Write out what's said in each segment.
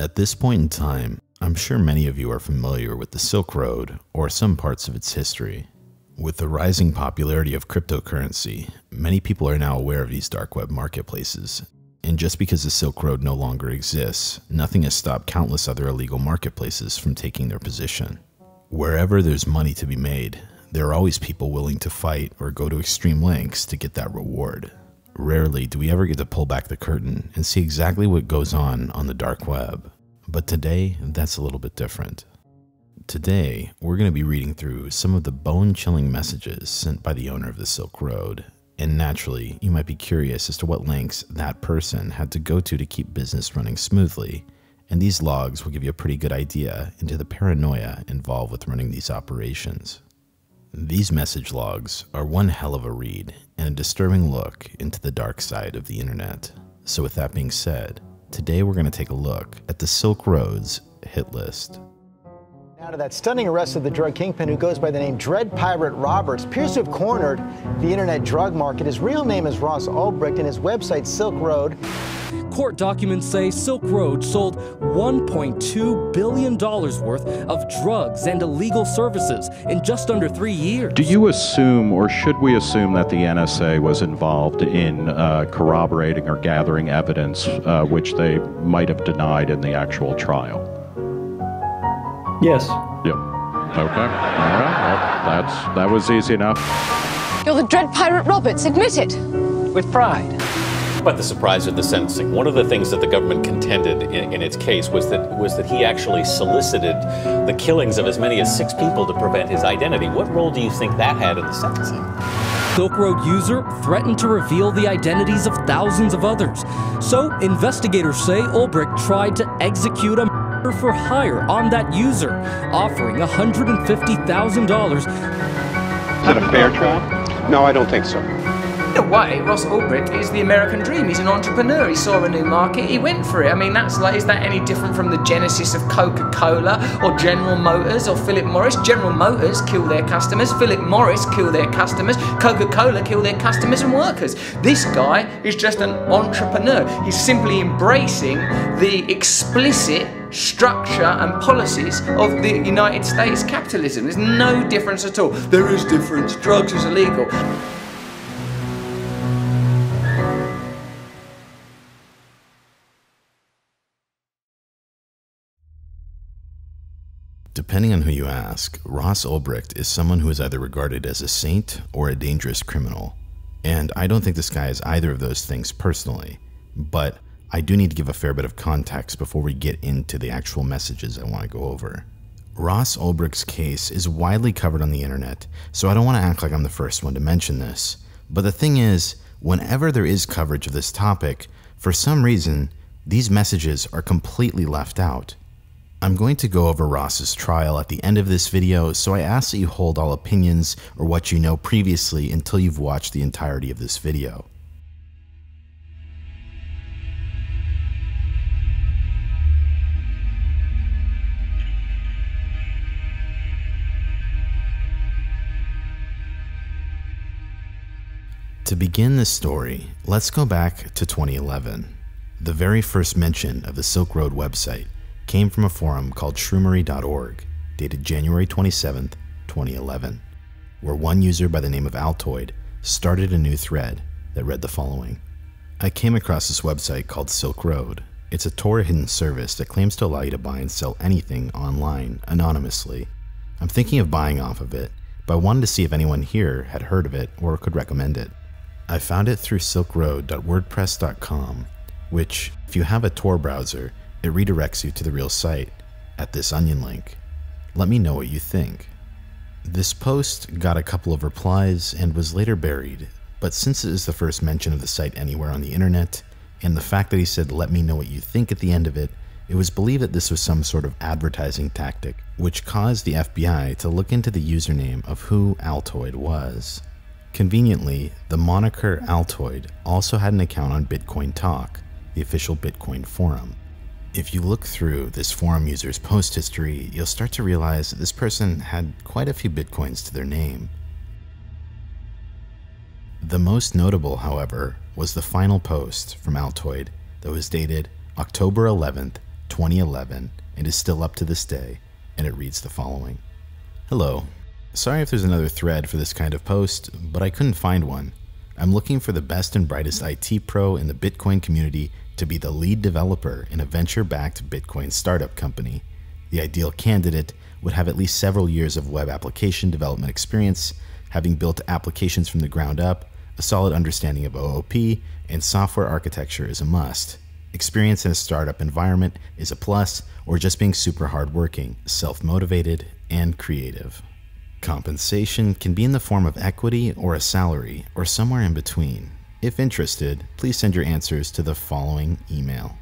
At this point in time, I'm sure many of you are familiar with the Silk Road or some parts of its history. With the rising popularity of cryptocurrency, many people are now aware of these dark web marketplaces. And just because the Silk Road no longer exists, nothing has stopped countless other illegal marketplaces from taking their position. Wherever there's money to be made, there are always people willing to fight or go to extreme lengths to get that reward. Rarely do we ever get to pull back the curtain and see exactly what goes on the dark web. But today, that's a little bit different. Today, we're going to be reading through some of the bone-chilling messages sent by the owner of the Silk Road. And naturally, you might be curious as to what lengths that person had to go to keep business running smoothly, and these logs will give you a pretty good idea into the paranoia involved with running these operations. These message logs are one hell of a read and a disturbing look into the dark side of the internet. So with that being said, today we're going to take a look at the Silk Road's hit list. Now to that stunning arrest of the drug kingpin who goes by the name Dread Pirate Roberts, appears to have cornered the internet drug market. His real name is Ross Ulbricht and his website Silk Road. Court documents say Silk Road sold $1.2 billion worth of drugs and illegal services in just under 3 years. Do you assume, or should we assume, that the NSA was involved in corroborating or gathering evidence which they might have denied in the actual trial? Yes. Yep. Okay. All right. Well, that was easy enough. You're the Dread Pirate Roberts. Admit it. With pride. But the surprise of the sentencing. One of the things that the government contended in its case was that he actually solicited the killings of as many as 6 people to prevent his identity. What role do you think that had in the sentencing? Silk Road user threatened to reveal the identities of thousands of others. So investigators say Ulbricht tried to execute a for hire on that user, offering $150,000. Is that a fair trial? No, I don't think so. In a way, Ross Ulbricht is the American dream. He's an entrepreneur. He saw a new market. He went for it. I mean, that's like, is that any different from the genesis of Coca-Cola or General Motors or Philip Morris? General Motors kill their customers. Philip Morris kill their customers. Coca-Cola kill their customers and workers. This guy is just an entrepreneur. He's simply embracing the explicit structure and policies of the United States capitalism. There's no difference at all. There is difference. Drugs is illegal. Depending on who you ask, Ross Ulbricht is someone who is either regarded as a saint or a dangerous criminal. And I don't think this guy is either of those things personally, but I do need to give a fair bit of context before we get into the actual messages I want to go over. Ross Ulbricht's case is widely covered on the internet, so I don't want to act like I'm the first one to mention this. But the thing is, whenever there is coverage of this topic, for some reason, these messages are completely left out. I'm going to go over Ross's trial at the end of this video, so I ask that you hold all opinions or what you know previously until you've watched the entirety of this video. To begin this story, let's go back to 2011. The very first mention of the Silk Road website came from a forum called Shroomery.org, dated January 27, 2011, where one user by the name of Altoid started a new thread that read the following. I came across this website called Silk Road. It's a Tor hidden service that claims to allow you to buy and sell anything online anonymously. I'm thinking of buying off of it, but I wanted to see if anyone here had heard of it or could recommend it. I found it through silkroad.wordpress.com, which, if you have a Tor browser, it redirects you to the real site at this onion link. Let me know what you think. This post got a couple of replies and was later buried, but since it is the first mention of the site anywhere on the internet, and the fact that he said, "Let me know what you think" at the end of it, it was believed that this was some sort of advertising tactic, which caused the FBI to look into the username of who Altoid was. Conveniently, the moniker Altoid also had an account on Bitcoin Talk, the official Bitcoin forum. If you look through this forum user's post history, you'll start to realize that this person had quite a few Bitcoins to their name. The most notable, however, was the final post from Altoid that was dated October 11, 2011 and is still up to this day, and it reads the following. Hello. Sorry if there's another thread for this kind of post, but I couldn't find one. I'm looking for the best and brightest IT pro in the Bitcoin community to be the lead developer in a venture-backed Bitcoin startup company. The ideal candidate would have at least several years of web application development experience, having built applications from the ground up. A solid understanding of OOP and software architecture is a must. Experience in a startup environment is a plus, or just being super hardworking, self-motivated, and creative. Compensation can be in the form of equity or a salary, or somewhere in between. If interested, please send your answers to the following email.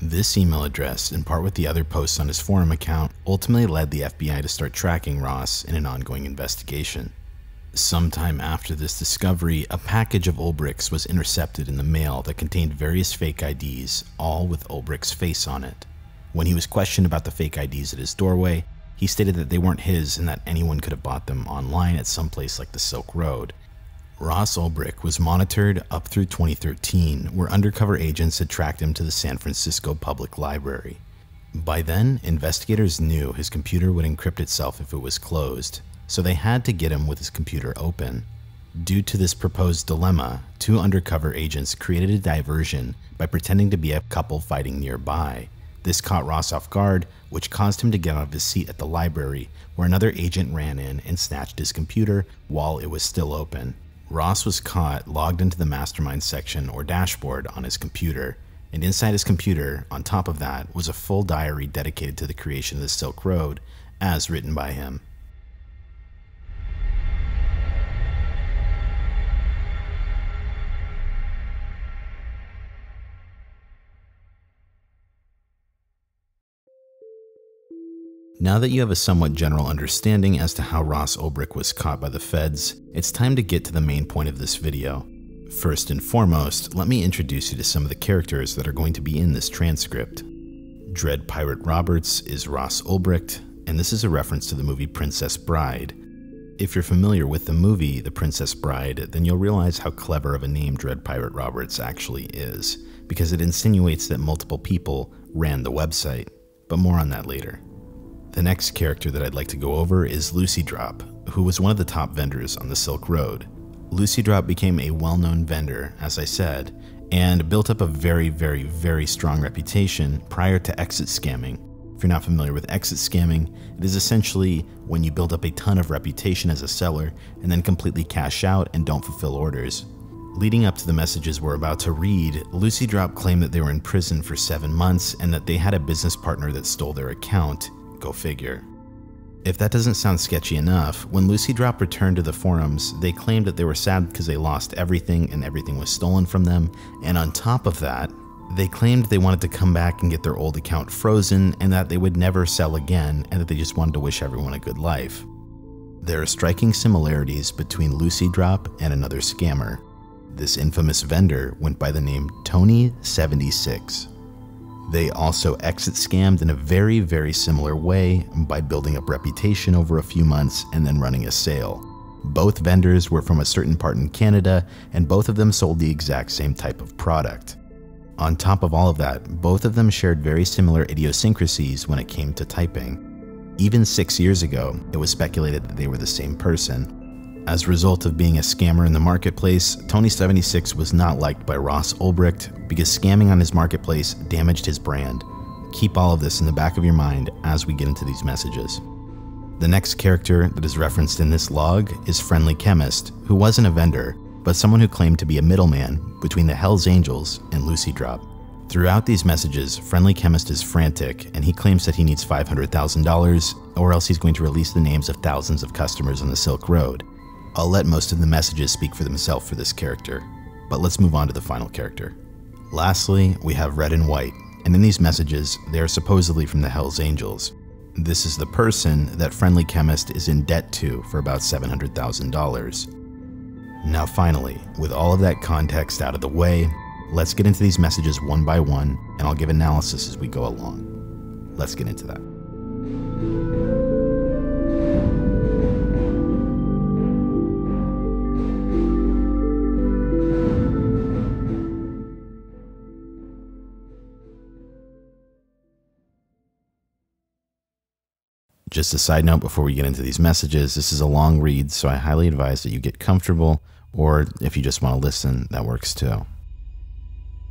This email address, in part with the other posts on his forum account, ultimately led the FBI to start tracking Ross in an ongoing investigation. Sometime after this discovery, a package of Ulbricht's was intercepted in the mail that contained various fake IDs, all with Ulbricht's face on it. When he was questioned about the fake IDs at his doorway, he stated that they weren't his and that anyone could have bought them online at some place like the Silk Road. Ross Ulbricht was monitored up through 2013, where undercover agents had tracked him to the San Francisco Public Library. By then, investigators knew his computer would encrypt itself if it was closed, so they had to get him with his computer open. Due to this proposed dilemma, two undercover agents created a diversion by pretending to be a couple fighting nearby. This caught Ross off guard, which caused him to get out of his seat at the library, where another agent ran in and snatched his computer while it was still open. Ross was caught logged into the mastermind section or dashboard on his computer, and inside his computer, on top of that, was a full diary dedicated to the creation of the Silk Road, as written by him. Now that you have a somewhat general understanding as to how Ross Ulbricht was caught by the feds, it's time to get to the main point of this video. First and foremost, let me introduce you to some of the characters that are going to be in this transcript. Dread Pirate Roberts is Ross Ulbricht, and this is a reference to the movie Princess Bride. If you're familiar with the movie The Princess Bride, then you'll realize how clever of a name Dread Pirate Roberts actually is, because it insinuates that multiple people ran the website, but more on that later. The next character that I'd like to go over is Lucy Drop, who was one of the top vendors on the Silk Road. Lucy Drop became a well-known vendor, as I said, and built up a very strong reputation prior to exit scamming. If you're not familiar with exit scamming, it is essentially when you build up a ton of reputation as a seller and then completely cash out and don't fulfill orders. Leading up to the messages we're about to read, Lucy Drop claimed that they were in prison for 7 months and that they had a business partner that stole their account. Go figure. If that doesn't sound sketchy enough, when Lucy Drop returned to the forums, they claimed that they were sad because they lost everything and everything was stolen from them, and on top of that, they claimed they wanted to come back and get their old account frozen and that they would never sell again and that they just wanted to wish everyone a good life. There are striking similarities between Lucy Drop and another scammer. This infamous vendor went by the name Tony76. They also exit scammed in a very similar way by building up reputation over a few months and then running a sale. Both vendors were from a certain part in Canada, and both of them sold the exact same type of product. On top of all of that, both of them shared very similar idiosyncrasies when it came to typing. Even 6 years ago, it was speculated that they were the same person. As a result of being a scammer in the marketplace, Tony76 was not liked by Ross Ulbricht, because scamming on his marketplace damaged his brand. Keep all of this in the back of your mind as we get into these messages. The next character that is referenced in this log is Friendly Chemist, who wasn't a vendor, but someone who claimed to be a middleman between the Hell's Angels and Lucy Drop. Throughout these messages, Friendly Chemist is frantic, and he claims that he needs $500,000, or else he's going to release the names of thousands of customers on the Silk Road. I'll let most of the messages speak for themselves for this character, but let's move on to the final character. Lastly, we have Red and White, and in these messages, they are supposedly from the Hells Angels. This is the person that Friendly Chemist is in debt to for about $700,000. Now finally, with all of that context out of the way, let's get into these messages one by one, and I'll give analysis as we go along. Let's get into that. Just a side note before we get into these messages, this is a long read, so I highly advise that you get comfortable, or if you just want to listen, that works too.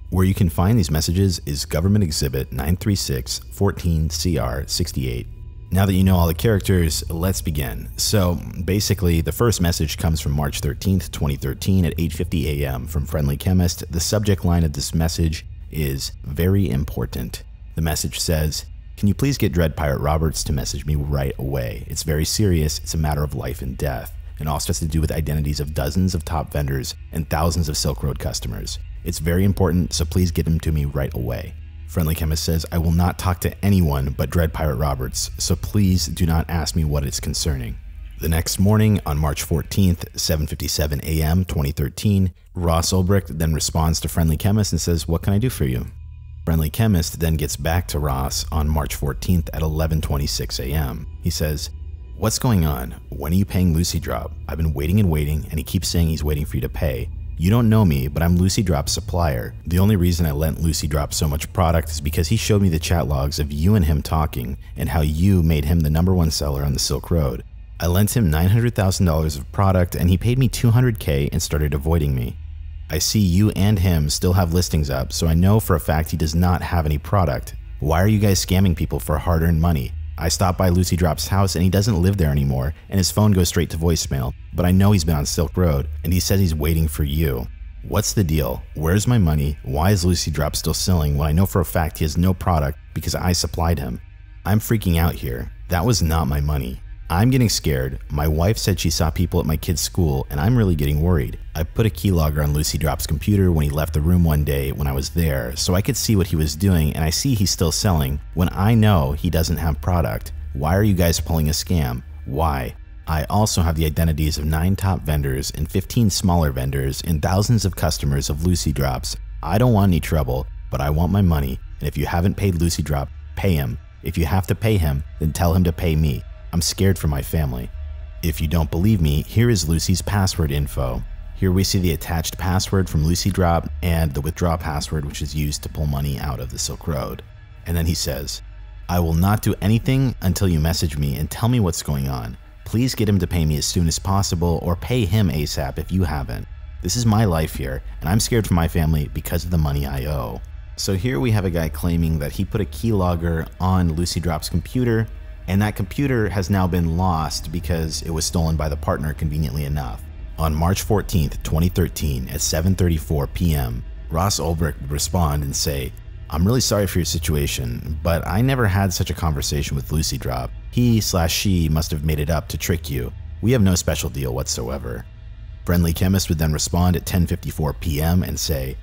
Where you can find these messages is Government Exhibit 936-14-CR68. Now that you know all the characters, let's begin. So basically, the first message comes from March 13th, 2013 at 8:50 a.m. from Friendly Chemist. The subject line of this message is very important. The message says, "Can you please get Dread Pirate Roberts to message me right away? It's very serious, it's a matter of life and death, and also has to do with identities of dozens of top vendors and thousands of Silk Road customers. It's very important, so please get him to me right away." Friendly Chemist says, "I will not talk to anyone but Dread Pirate Roberts, so please do not ask me what it's concerning." The next morning, on March 14th, 7:57 a.m. 2013, Ross Ulbricht then responds to Friendly Chemist and says, "What can I do for you?" Friendly Chemist then gets back to Ross on March 14th at 11:26 a.m. He says, "What's going on? When are you paying Lucy Drop? I've been waiting and waiting, and he keeps saying he's waiting for you to pay. You don't know me, but I'm Lucy Drop's supplier. The only reason I lent Lucy Drop so much product is because he showed me the chat logs of you and him talking and how you made him the #1 seller on the Silk Road. I lent him $900,000 of product and he paid me $200K and started avoiding me. I see you and him still have listings up, so I know for a fact he does not have any product. Why are you guys scamming people for hard-earned money? I stopped by Lucy Drop's house and he doesn't live there anymore, and his phone goes straight to voicemail, but I know he's been on Silk Road, and he says he's waiting for you. What's the deal? Where's my money? Why is Lucy Drop still selling when I know for a fact he has no product because I supplied him? I'm freaking out here. That was not my money. I'm getting scared. My wife said she saw people at my kid's school, and I'm really getting worried. I put a keylogger on Lucy Drop's computer when he left the room one day when I was there, so I could see what he was doing, and I see he's still selling when I know he doesn't have product. Why are you guys pulling a scam? Why? I also have the identities of 9 top vendors and 15 smaller vendors and thousands of customers of Lucy Drops. I don't want any trouble, but I want my money, and if you haven't paid Lucy Drop, pay him. If you have to pay him, then tell him to pay me. I'm scared for my family. If you don't believe me, here is Lucy's password info." Here we see the attached password from Lucy Drop and the withdraw password, which is used to pull money out of the Silk Road. And then he says, "I will not do anything until you message me and tell me what's going on. Please get him to pay me as soon as possible, or pay him ASAP if you haven't. This is my life here, and I'm scared for my family because of the money I owe." So here we have a guy claiming that he put a keylogger on Lucy Drop's computer, and that computer has now been lost because it was stolen by the partner, conveniently enough. On March 14th, 2013 at 7:34 p.m., Ross Ulbricht would respond and say, "I'm really sorry for your situation, but I never had such a conversation with Lucy Drop. He/she must have made it up to trick you. We have no special deal whatsoever." Friendly Chemist would then respond at 10:54 p.m. and say,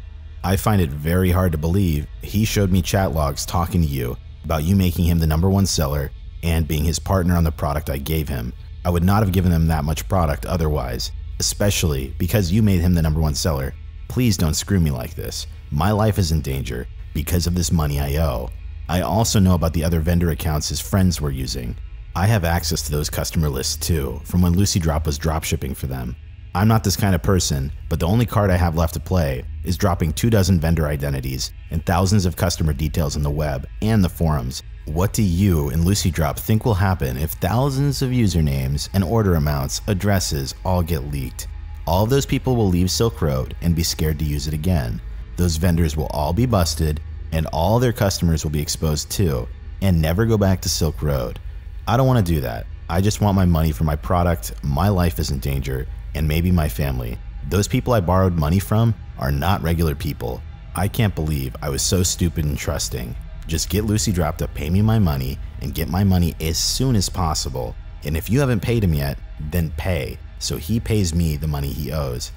"I find it very hard to believe. He showed me chat logs talking to you about you making him the #1 seller and being his partner on the product I gave him. I would not have given him that much product otherwise, especially because you made him the #1 seller. Please don't screw me like this. My life is in danger because of this money I owe. I also know about the other vendor accounts his friends were using. I have access to those customer lists too, from when Lucy Drop was dropshipping for them. I'm not this kind of person, but the only card I have left to play is dropping 24 vendor identities and thousands of customer details on the web and the forums. What do you and Lucy Drop think will happen if thousands of usernames and order amounts, addresses, all get leaked? All of those people will leave Silk Road and be scared to use it again. Those vendors will all be busted, and all their customers will be exposed too, and never go back to Silk Road. I don't want to do that. I just want my money for my product. My life is in danger, and maybe my family. Those people I borrowed money from are not regular people. I can't believe I was so stupid and trusting. Just get Lucy Drop to pay me my money and get my money as soon as possible. And if you haven't paid him yet, then pay, so he pays me the money he owes.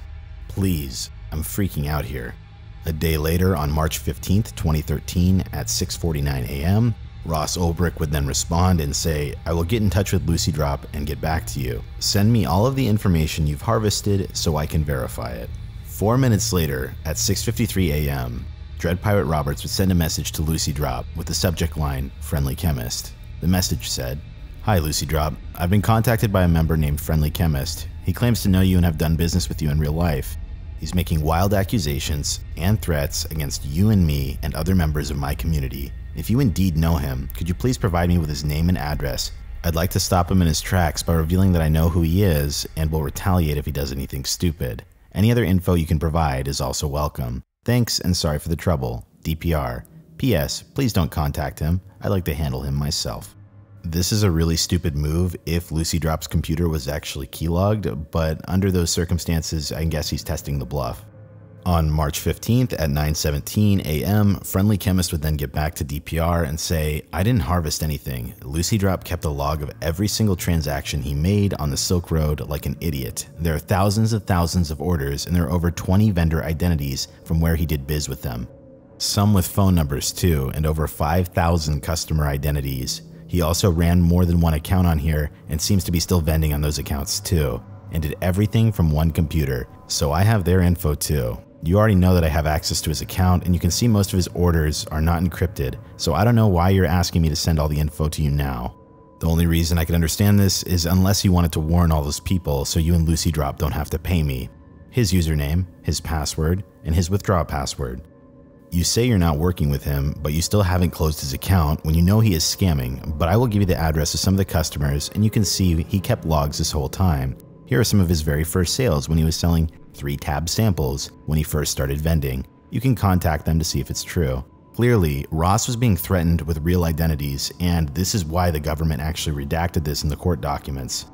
Please, I'm freaking out here." A day later, on March 15th, 2013 at 6:49 a.m., Ross Ulbricht would then respond and say, "I will get in touch with Lucy Drop and get back to you. Send me all of the information you've harvested so I can verify it." 4 minutes later, at 6:53 a.m., Dread Pirate Roberts would send a message to Lucy Drop with the subject line, "Friendly Chemist." The message said, "Hi Lucy Drop, I've been contacted by a member named Friendly Chemist. He claims to know you and have done business with you in real life. He's making wild accusations and threats against you and me and other members of my community. If you indeed know him, could you please provide me with his name and address I'd like to stop him in his tracks by revealing that I know who he is and will retaliate if he does anything stupid. Any other info you can provide is also welcome. Thanks and sorry for the trouble. DPR. P.S. Please don't contact him. I'd like to handle him myself. This is a really stupid move if Lucy Drop's computer was actually keylogged, but under those circumstances, I guess he's testing the bluff. On March 15th at 9:17 a.m., Friendly Chemist would then get back to DPR and say, I didn't harvest anything. Lucy Drop kept a log of every single transaction he made on the Silk Road like an idiot. There are thousands of orders, and there are over 20 vendor identities from where he did biz with them. Some with phone numbers too, and over 5,000 customer identities. He also ran more than one account on here and seems to be still vending on those accounts too, and did everything from one computer, so I have their info too. You already know that I have access to his account, and you can see most of his orders are not encrypted, so I don't know why you're asking me to send all the info to you now. The only reason I could understand this is unless you wanted to warn all those people so you and Lucy Drop don't have to pay me. His username, his password, and his withdraw password. You say you're not working with him, but you still haven't closed his account when you know he is scamming, but I will give you the address of some of the customers, and you can see he kept logs this whole time. Here are some of his very first sales when he was selling 3-tab samples when he first started vending. You can contact them to see if it's true. Clearly, Ross was being threatened with real identities, and this is why the government actually redacted this in the court documents.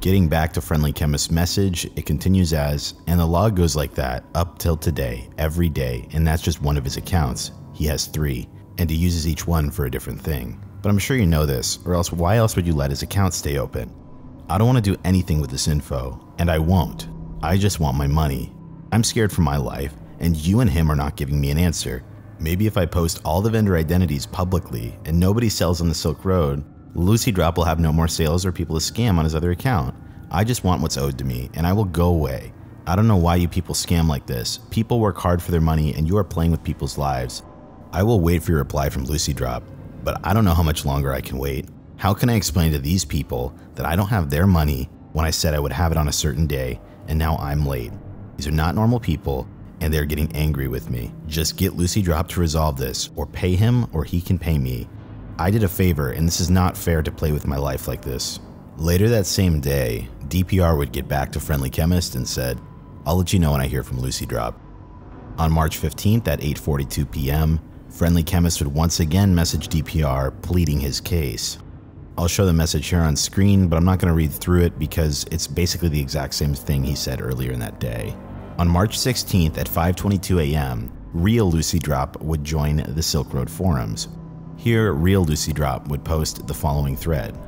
Getting back to Friendly Chemist's message, it continues as, and the log goes like that, up till today, every day, and that's just one of his accounts. He has 3, and he uses each one for a different thing. But I'm sure you know this, or else why else would you let his account stay open? I don't want to do anything with this info, and I won't. I just want my money. I'm scared for my life, and you and him are not giving me an answer. Maybe if I post all the vendor identities publicly, and nobody sells on the Silk Road, Lucy Drop will have no more sales or people to scam on his other account. I just want what's owed to me, and I will go away. I don't know why you people scam like this. People work hard for their money, and you are playing with people's lives. I will wait for your reply from Lucy Drop, but I don't know how much longer I can wait. How can I explain to these people that I don't have their money when I said I would have it on a certain day, and now I'm late? These are not normal people, and they're getting angry with me. Just get Lucy Drop to resolve this, or pay him, or he can pay me. I did a favor, and this is not fair to play with my life like this. Later that same day, DPR would get back to Friendly Chemist and said, I'll let you know when I hear from Lucy Drop. On March 15th at 8:42 p.m., Friendly Chemist would once again message DPR pleading his case. I'll show the message here on screen, but I'm not going to read through it because it's basically the exact same thing he said earlier in that day. On March 16th at 5:22 a.m., real Lucy Drop would join the Silk Road forums. Here, real Lucy Drop would post the following thread.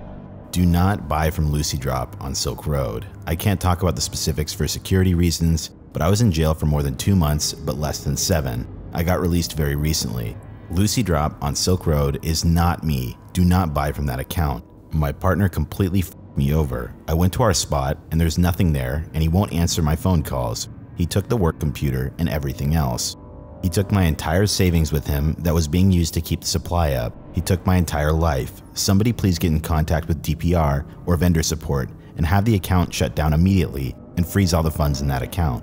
Do not buy from Lucy Drop on Silk Road. I can't talk about the specifics for security reasons, but I was in jail for more than 2 months, but less than 7. I got released very recently. Lucy Drop on Silk Road is not me. Do not buy from that account. My partner completely f***ed me over. I went to our spot, and there's nothing there, and he won't answer my phone calls. He took the work computer and everything else. He took my entire savings with him that was being used to keep the supply up. He took my entire life. Somebody please get in contact with DPR or vendor support and have the account shut down immediately and freeze all the funds in that account.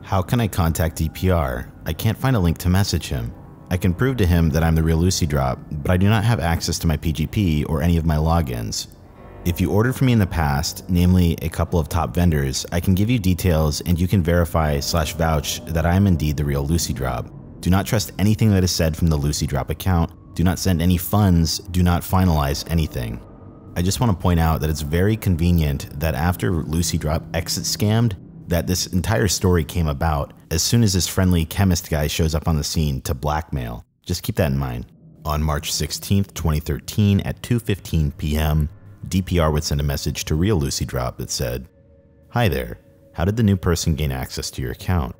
How can I contact DPR? I can't find a link to message him. I can prove to him that I'm the real Lucy Drop, but I do not have access to my PGP or any of my logins. If you ordered from me in the past, namely a couple of top vendors, I can give you details and you can verify/vouch that I am indeed the real Lucy Drop. Do not trust anything that is said from the Lucy Drop account. Do not send any funds. Do not finalize anything. I just want to point out that it's very convenient that after Lucy Drop exit scammed, that this entire story came about as soon as this Friendly Chemist guy shows up on the scene to blackmail. Just keep that in mind. On March 16th, 2013 at 2:15 p.m., DPR would send a message to real Lucy Drop that said, Hi there, how did the new person gain access to your account?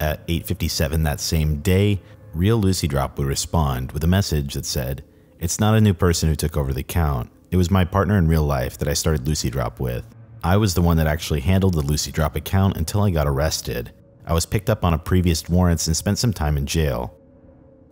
At 8:57 that same day, real Lucy Drop would respond with a message that said, It's not a new person who took over the account. It was my partner in real life that I started Lucy Drop with. I was the one that actually handled the Lucy Drop account until I got arrested. I was picked up on a previous warrants and spent some time in jail.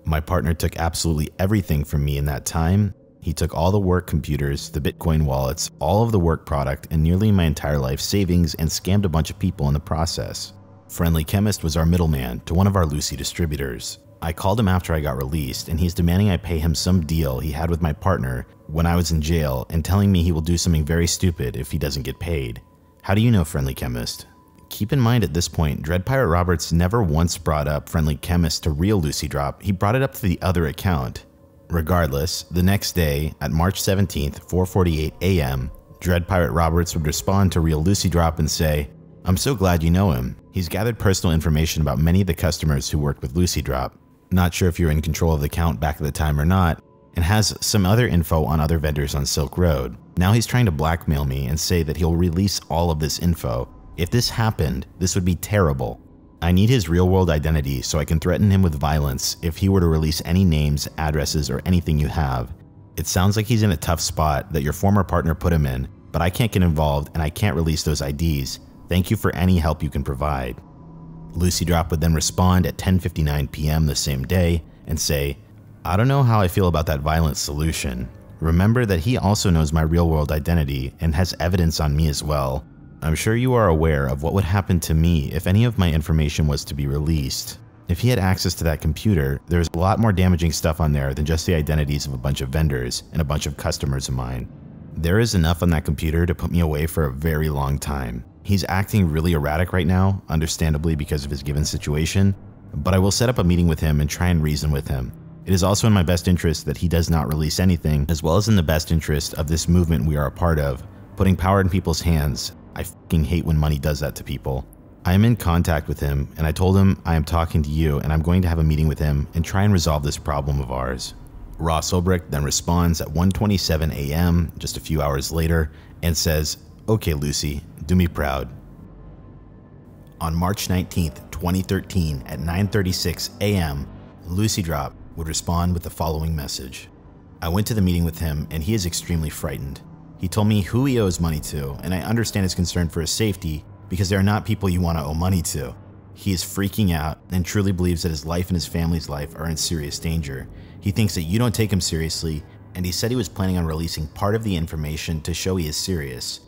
My partner took absolutely everything from me in that time. He took all the work computers, the Bitcoin wallets, all of the work product, and nearly my entire life savings and scammed a bunch of people in the process. Friendly Chemist was our middleman to one of our Lucy distributors. I called him after I got released, and he's demanding I pay him some deal he had with my partner when I was in jail and telling me he will do something very stupid if he doesn't get paid. How do you know Friendly Chemist? Keep in mind at this point, Dread Pirate Roberts never once brought up Friendly Chemist to real Lucy Drop. He brought it up to the other account. Regardless, the next day, at March 17th, 4:48 a.m., Dread Pirate Roberts would respond to real Lucy Drop and say, "I'm so glad you know him. He's gathered personal information about many of the customers who worked with Lucy Drop. Not sure if you're in control of the account back at the time or not, and has some other info on other vendors on Silk Road. Now he's trying to blackmail me and say that he'll release all of this info. If this happened, this would be terrible. I need his real-world identity so I can threaten him with violence if he were to release any names, addresses, or anything you have. It sounds like he's in a tough spot that your former partner put him in, but I can't get involved and I can't release those IDs. Thank you for any help you can provide." Lucy Drop would then respond at 10:59 p.m. the same day and say, "I don't know how I feel about that violent solution. Remember that he also knows my real-world identity and has evidence on me as well. I'm sure you are aware of what would happen to me if any of my information was to be released. If he had access to that computer, there's a lot more damaging stuff on there than just the identities of a bunch of vendors and a bunch of customers of mine. There is enough on that computer to put me away for a very long time. He's acting really erratic right now, understandably because of his given situation, but I will set up a meeting with him and try and reason with him. It is also in my best interest that he does not release anything, as well as in the best interest of this movement we are a part of, putting power in people's hands. I fucking hate when money does that to people. I am in contact with him, and I told him I am talking to you and I'm going to have a meeting with him and try and resolve this problem of ours." Ross Ulbricht then responds at 1:27 a.m., just a few hours later, and says, "Okay, Lucy, do me proud." On March 19th, 2013 at 9:36 a.m., Lucy Drop would respond with the following message. "I went to the meeting with him and he is extremely frightened. He told me who he owes money to, and I understand his concern for his safety because they are not people you want to owe money to. He is freaking out and truly believes that his life and his family's life are in serious danger. He thinks that you don't take him seriously, and he said he was planning on releasing part of the information to show he is serious.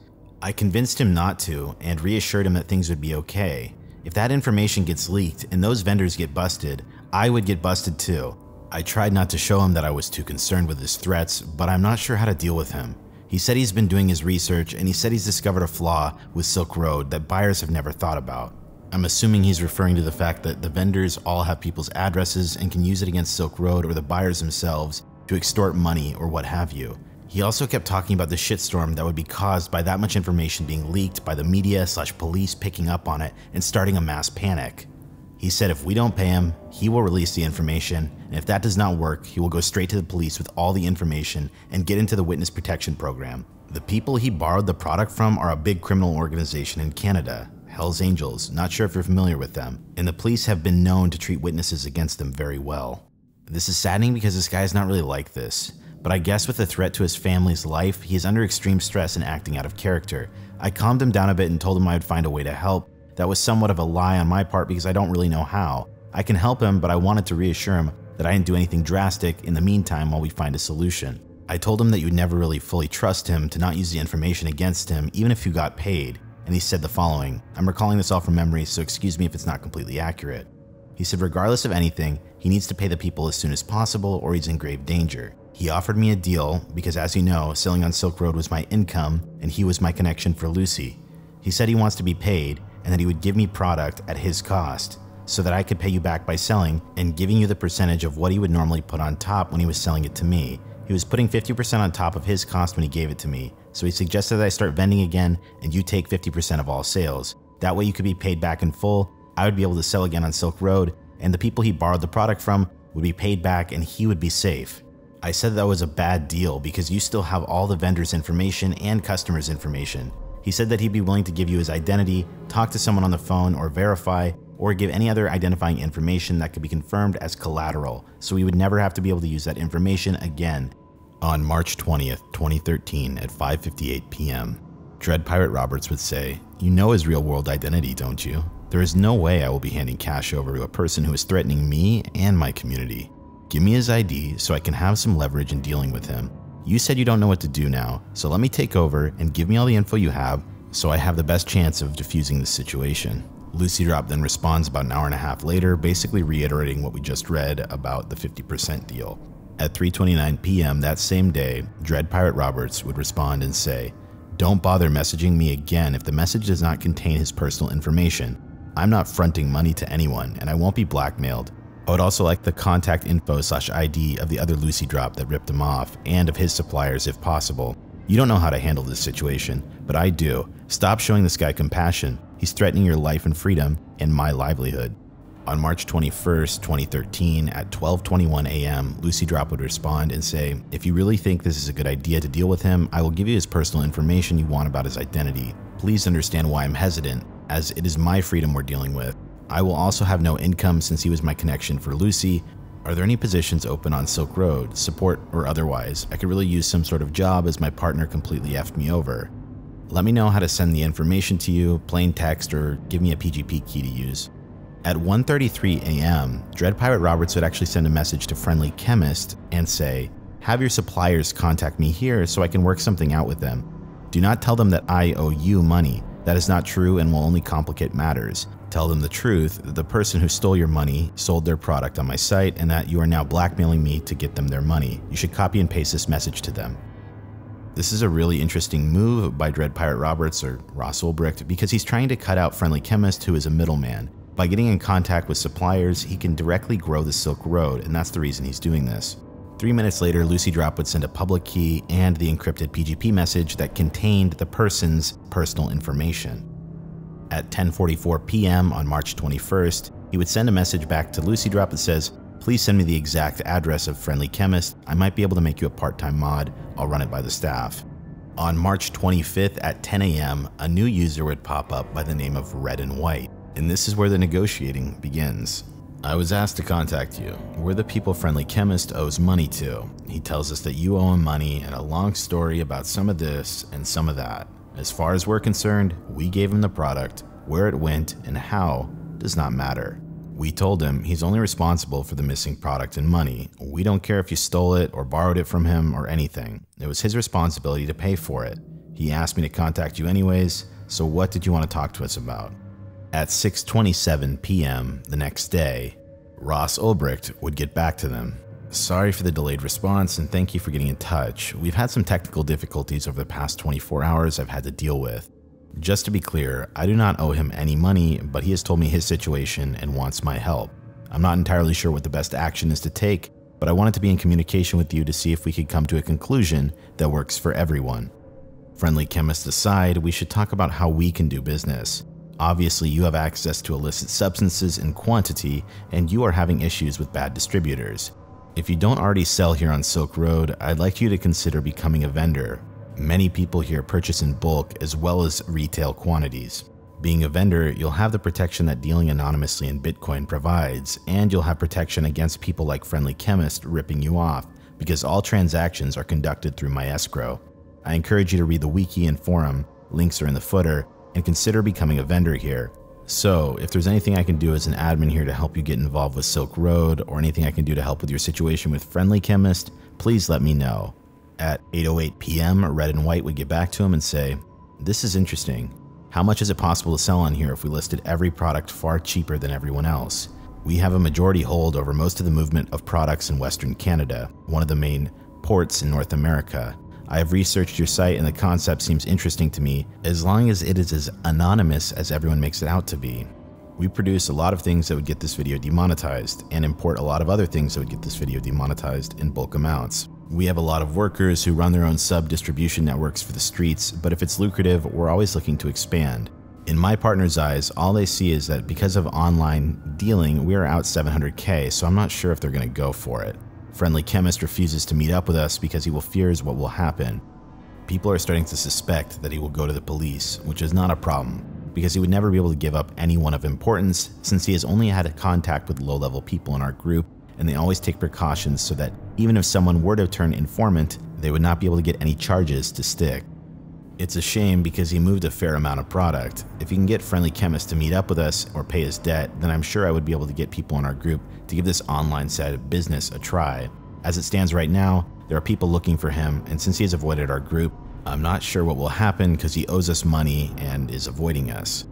I convinced him not to and reassured him that things would be okay. If that information gets leaked and those vendors get busted, I would get busted too. I tried not to show him that I was too concerned with his threats, but I'm not sure how to deal with him. He said he's been doing his research and he said he's discovered a flaw with Silk Road that buyers have never thought about. I'm assuming he's referring to the fact that the vendors all have people's addresses and can use it against Silk Road or the buyers themselves to extort money or what have you. He also kept talking about the shitstorm that would be caused by that much information being leaked by the media/police picking up on it and starting a mass panic. He said if we don't pay him, he will release the information, and if that does not work, he will go straight to the police with all the information and get into the witness protection program. The people he borrowed the product from are a big criminal organization in Canada, Hell's Angels, not sure if you're familiar with them, and the police have been known to treat witnesses against them very well. This is saddening because this guy is not really like this, but I guess with the threat to his family's life, he is under extreme stress and acting out of character. I calmed him down a bit and told him I would find a way to help. That was somewhat of a lie on my part because I don't really know how. I can help him, but I wanted to reassure him that I didn't do anything drastic in the meantime while we find a solution. I told him that you'd never really fully trust him to not use the information against him even if you got paid, and he said the following. I'm recalling this all from memory, so excuse me if it's not completely accurate. He said regardless of anything, he needs to pay the people as soon as possible or he's in grave danger. He offered me a deal because, as you know, selling on Silk Road was my income and he was my connection for Lucy. He said he wants to be paid, and that he would give me product at his cost so that I could pay you back by selling and giving you the percentage of what he would normally put on top when he was selling it to me. He was putting 50% on top of his cost when he gave it to me, so he suggested that I start vending again and you take 50% of all sales. That way you could be paid back in full, I would be able to sell again on Silk Road, and the people he borrowed the product from would be paid back and he would be safe. I said that was a bad deal because you still have all the vendors' information and customers' information. He said that he'd be willing to give you his identity, talk to someone on the phone or verify, or give any other identifying information that could be confirmed as collateral, so he would never have to be able to use that information again. On March 20th, 2013 at 5:58 p.m., Dread Pirate Roberts would say, "You know his real-world identity, don't you? There is no way I will be handing cash over to a person who is threatening me and my community. Give me his ID so I can have some leverage in dealing with him. You said you don't know what to do now, so let me take over and give me all the info you have so I have the best chance of defusing this situation." Lucy Drop then responds about an hour and a half later, basically reiterating what we just read about the 50% deal. At 3:29 p.m. that same day, Dread Pirate Roberts would respond and say, "Don't bother messaging me again if the message does not contain his personal information. I'm not fronting money to anyone, and I won't be blackmailed. I would also like the contact info/ID of the other Lucy Drop that ripped him off, and of his suppliers if possible. You don't know how to handle this situation, but I do. Stop showing this guy compassion. He's threatening your life and freedom, and my livelihood." On March 21st, 2013, at 12:21 a.m., Lucy Drop would respond and say, "If you really think this is a good idea to deal with him, I will give you his personal information you want about his identity. Please understand why I'm hesitant, as it is my freedom we're dealing with. I will also have no income since he was my connection for Lucy. Are there any positions open on Silk Road, support or otherwise? I could really use some sort of job as my partner completely effed me over. Let me know how to send the information to you, plain text, or give me a PGP key to use." At 1:33 a.m., Dread Pirate Roberts would actually send a message to Friendly Chemist and say, "Have your suppliers contact me here so I can work something out with them. Do not tell them that I owe you money. That is not true and will only complicate matters. Tell them the truth, that the person who stole your money sold their product on my site and that you are now blackmailing me to get them their money. You should copy and paste this message to them." This is a really interesting move by Dread Pirate Roberts, or Ross Ulbricht, because he's trying to cut out Friendly Chemist, who is a middleman. By getting in contact with suppliers, he can directly grow the Silk Road, and that's the reason he's doing this. 3 minutes later, Lucy Drop would send a public key and the encrypted PGP message that contained the person's personal information. At 10:44 p.m. on March 21st, he would send a message back to Lucy Drop that says, "Please send me the exact address of Friendly Chemist. I might be able to make you a part-time mod. I'll run it by the staff." On March 25th at 10 a.m., a new user would pop up by the name of Red and White, and this is where the negotiating begins. "I was asked to contact you. We're the people Friendly Chemist owes money to. He tells us that you owe him money and a long story about some of this and some of that. As far as we're concerned, we gave him the product. Where it went and how does not matter. We told him he's only responsible for the missing product and money. We don't care if you stole it or borrowed it from him or anything. It was his responsibility to pay for it. He asked me to contact you anyways, so what did you want to talk to us about?" At 6:27 p.m. the next day, Ross Ulbricht would get back to them. "Sorry for the delayed response and thank you for getting in touch. We've had some technical difficulties over the past 24 hours I've had to deal with. Just to be clear, I do not owe him any money, but he has told me his situation and wants my help. I'm not entirely sure what the best action is to take, but I wanted to be in communication with you to see if we could come to a conclusion that works for everyone. Friendly Chemist aside, we should talk about how we can do business. Obviously, you have access to illicit substances in quantity, and you are having issues with bad distributors. If you don't already sell here on Silk Road, I'd like you to consider becoming a vendor. Many people here purchase in bulk as well as retail quantities. Being a vendor, you'll have the protection that dealing anonymously in Bitcoin provides, and you'll have protection against people like Friendly Chemist ripping you off, because all transactions are conducted through my escrow. I encourage you to read the wiki and forum, links are in the footer, and consider becoming a vendor here. So, if there's anything I can do as an admin here to help you get involved with Silk Road, or anything I can do to help with your situation with Friendly Chemist, please let me know." At 8:08 p.m., Red and White would get back to him and say, "This is interesting. How much is it possible to sell on here if we listed every product far cheaper than everyone else? We have a majority hold over most of the movement of products in Western Canada, one of the main ports in North America. I have researched your site and the concept seems interesting to me, as long as it is as anonymous as everyone makes it out to be. We produce a lot of things that would get this video demonetized, and import a lot of other things that would get this video demonetized in bulk amounts. We have a lot of workers who run their own sub-distribution networks for the streets, but if it's lucrative, we're always looking to expand. In my partner's eyes, all they see is that because of online dealing, we are out $700K, so I'm not sure if they're going to go for it. Friendly Chemist refuses to meet up with us because he will fears what will happen. People are starting to suspect that he will go to the police, which is not a problem, because he would never be able to give up anyone of importance since he has only had a contact with low-level people in our group, and they always take precautions so that even if someone were to turn informant, they would not be able to get any charges to stick. It's a shame because he moved a fair amount of product. If he can get Friendly Chemist to meet up with us or pay his debt, then I'm sure I would be able to get people in our group to give this online side of business a try. As it stands right now, there are people looking for him, and since he has avoided our group, I'm not sure what will happen because he owes us money and is avoiding us.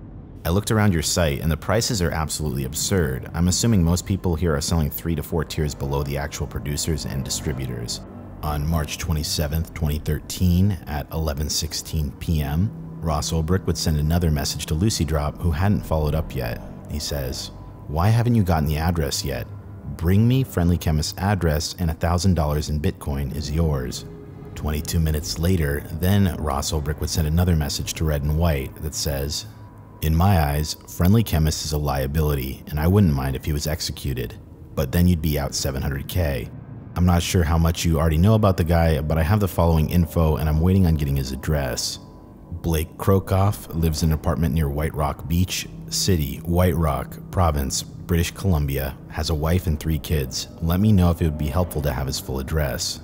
I looked around your site and the prices are absolutely absurd. I'm assuming most people here are selling 3 to 4 tiers below the actual producers and distributors. On March 27th, 2013 at 11:16 p.m., Ross Ulbricht would send another message to Lucy Drop, who hadn't followed up yet. He says, "Why haven't you gotten the address yet? Bring me Friendly Chemist's address and $1,000 in Bitcoin is yours." 22 minutes later, then Ross Ulbricht would send another message to Red and White that says, "In my eyes, Friendly Chemist is a liability, and I wouldn't mind if he was executed, but then you'd be out $700K. I'm not sure how much you already know about the guy, but I have the following info and I'm waiting on getting his address. Blake Krokoff lives in an apartment near White Rock Beach, City, White Rock, Province, British Columbia, has a wife and 3 kids. Let me know if it would be helpful to have his full address.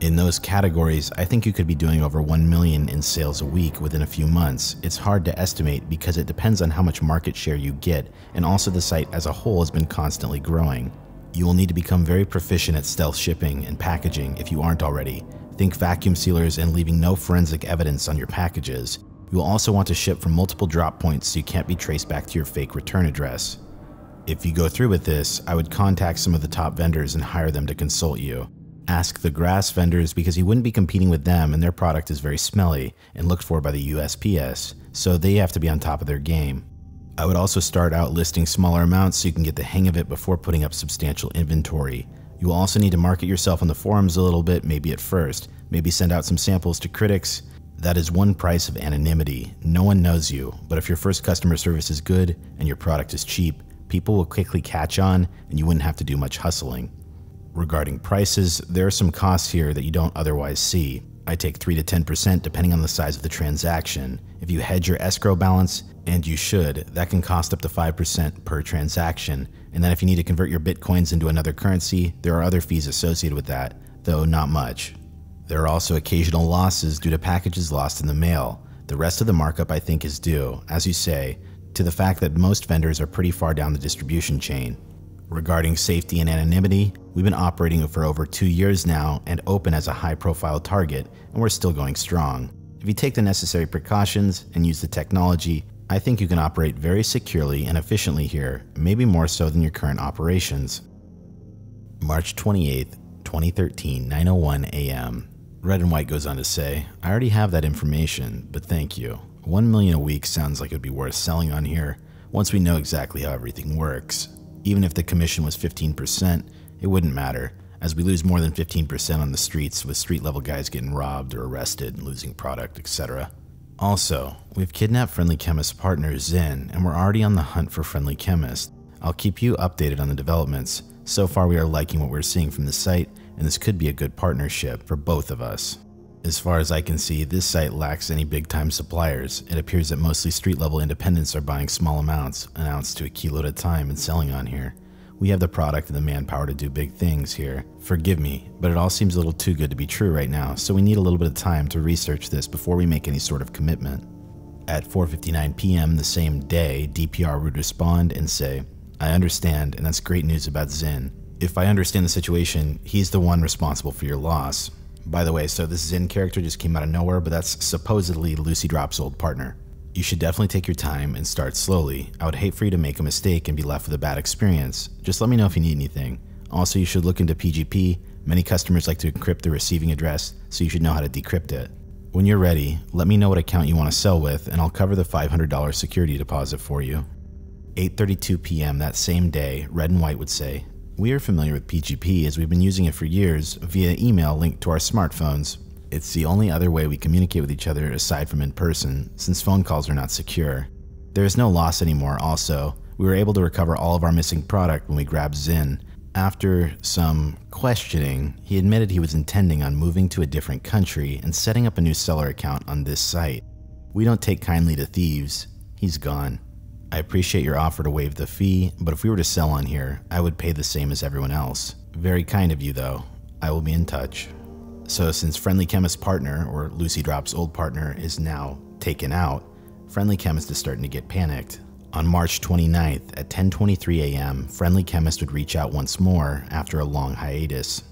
In those categories, I think you could be doing over 1 million in sales a week within a few months. It's hard to estimate because it depends on how much market share you get, and also the site as a whole has been constantly growing. You will need to become very proficient at stealth shipping and packaging if you aren't already. Think vacuum sealers and leaving no forensic evidence on your packages. You will also want to ship from multiple drop points so you can't be traced back to your fake return address. If you go through with this, I would contact some of the top vendors and hire them to consult you. Ask the grass vendors because you wouldn't be competing with them and their product is very smelly and looked for by the USPS, so they have to be on top of their game. I would also start out listing smaller amounts so you can get the hang of it before putting up substantial inventory. You will also need to market yourself on the forums a little bit, maybe at first, maybe send out some samples to critics. That is one price of anonymity. No one knows you, but if your first customer service is good and your product is cheap, people will quickly catch on and you wouldn't have to do much hustling. Regarding prices, there are some costs here that you don't otherwise see. I take 3 to 10% depending on the size of the transaction. If you hedge your escrow balance, and you should, that can cost up to 5% per transaction. And then if you need to convert your bitcoins into another currency, there are other fees associated with that, though not much. There are also occasional losses due to packages lost in the mail. The rest of the markup I think is due, as you say, to the fact that most vendors are pretty far down the distribution chain. Regarding safety and anonymity, we've been operating for over 2 years now and open as a high-profile target, and we're still going strong. If you take the necessary precautions and use the technology, I think you can operate very securely and efficiently here, maybe more so than your current operations. March 28th, 2013, 9:01 a.m. Red and White goes on to say, "I already have that information, but thank you. 1 million a week sounds like it would be worth selling on here, once we know exactly how everything works. Even if the commission was 15%, it wouldn't matter, as we lose more than 15% on the streets with street-level guys getting robbed or arrested and losing product, etc. Also, we've kidnapped Friendly Chemist partner Zin, and we're already on the hunt for Friendly Chemist. I'll keep you updated on the developments. So far we are liking what we're seeing from the site, and this could be a good partnership for both of us. As far as I can see, this site lacks any big-time suppliers. It appears that mostly street-level independents are buying small amounts, an ounce to a kilo at a time, and selling on here. We have the product and the manpower to do big things here. Forgive me, but it all seems a little too good to be true right now, so we need a little bit of time to research this before we make any sort of commitment." At 4:59 p.m. the same day, DPR would respond and say, "I understand, and that's great news about Zin. If I understand the situation, he's the one responsible for your loss." By the way, so this Zin character just came out of nowhere, but that's supposedly Lucy Drop's old partner. "You should definitely take your time and start slowly. I would hate for you to make a mistake and be left with a bad experience. Just let me know if you need anything. Also, you should look into PGP. Many customers like to encrypt the receiving address, so you should know how to decrypt it. When you're ready, let me know what account you want to sell with, and I'll cover the $500 security deposit for you." 8:32 p.m. that same day, Red and White would say, "We are familiar with PGP as we've been using it for years via email linked to our smartphones. It's the only other way we communicate with each other aside from in person, since phone calls are not secure. There is no loss anymore. Also, we were able to recover all of our missing product when we grabbed Zin. After some questioning, he admitted he was intending on moving to a different country and setting up a new seller account on this site. We don't take kindly to thieves. He's gone. I appreciate your offer to waive the fee, but if we were to sell on here, I would pay the same as everyone else. Very kind of you, though. I will be in touch." So since Friendly Chemist's partner, or Lucy Drop's old partner, is now taken out, Friendly Chemist is starting to get panicked. On March 29th at 10:23 a.m., Friendly Chemist would reach out once more after a long hiatus.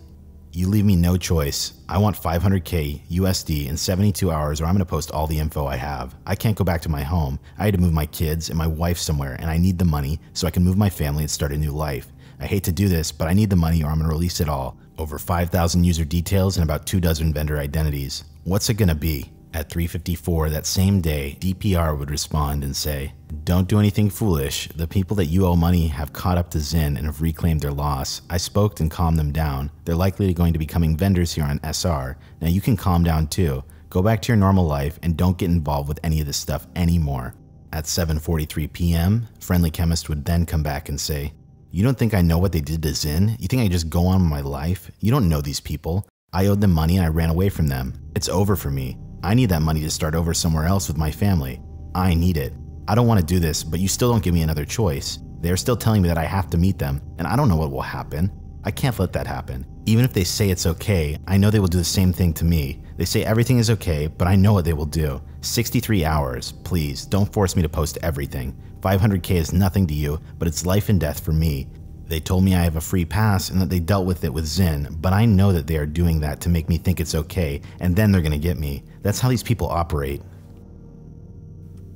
You leave me no choice. I want $500K USD in 72 hours or I'm going to post all the info I have. I can't go back to my home. I had to move my kids and my wife somewhere and I need the money so I can move my family and start a new life. I hate to do this, but I need the money or I'm going to release it all. Over 5,000 user details and about 2 dozen vendor identities. What's it going to be? At 3:54 that same day, DPR would respond and say, "Don't do anything foolish. The people that you owe money have caught up to Zinn and have reclaimed their loss. I spoke and calmed them down. They're likely going to be becoming vendors here on SR. Now you can calm down too. Go back to your normal life and don't get involved with any of this stuff anymore." At 7:43 p.m., Friendly Chemist would then come back and say, "You don't think I know what they did to Zinn? You think I just go on with my life? You don't know these people. I owed them money and I ran away from them. It's over for me. I need that money to start over somewhere else with my family. I need it. I don't want to do this, but you still don't give me another choice. They're still telling me that I have to meet them, and I don't know what will happen. I can't let that happen. Even if they say it's okay, I know they will do the same thing to me. They say everything is okay, but I know what they will do. 63 hours, please, don't force me to post everything. 500K is nothing to you, but it's life and death for me. They told me I have a free pass and that they dealt with it with Zinn, but I know that they are doing that to make me think it's okay, and then they're going to get me. That's how these people operate."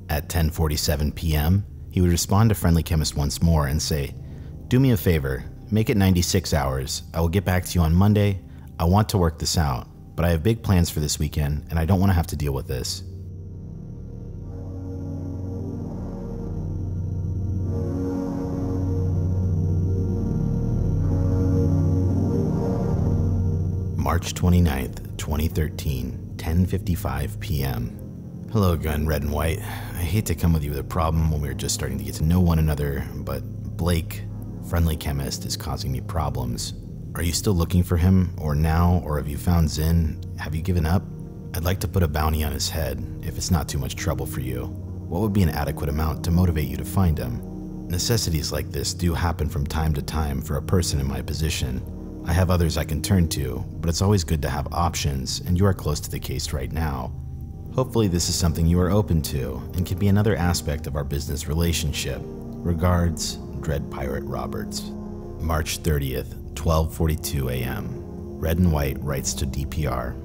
At 10:47 p.m., he would respond to Friendly Chemist once more and say, "Do me a favor, make it 96 hours. I will get back to you on Monday. I want to work this out, but I have big plans for this weekend, and I don't want to have to deal with this." March 29th, 2013, 10:55 p.m. "Hello again, Red and White. I hate to come with you with a problem when we were just starting to get to know one another, but Blake, Friendly Chemist, is causing me problems. Are you still looking for him, or now, or have you found Zinn? Have you given up? I'd like to put a bounty on his head, if it's not too much trouble for you. What would be an adequate amount to motivate you to find him? Necessities like this do happen from time to time for a person in my position. I have others I can turn to, but it's always good to have options, and you are close to the case right now. Hopefully this is something you are open to, and can be another aspect of our business relationship. Regards, Dread Pirate Roberts." March 30th, 12:42 a.m. Red and White writes to DPR.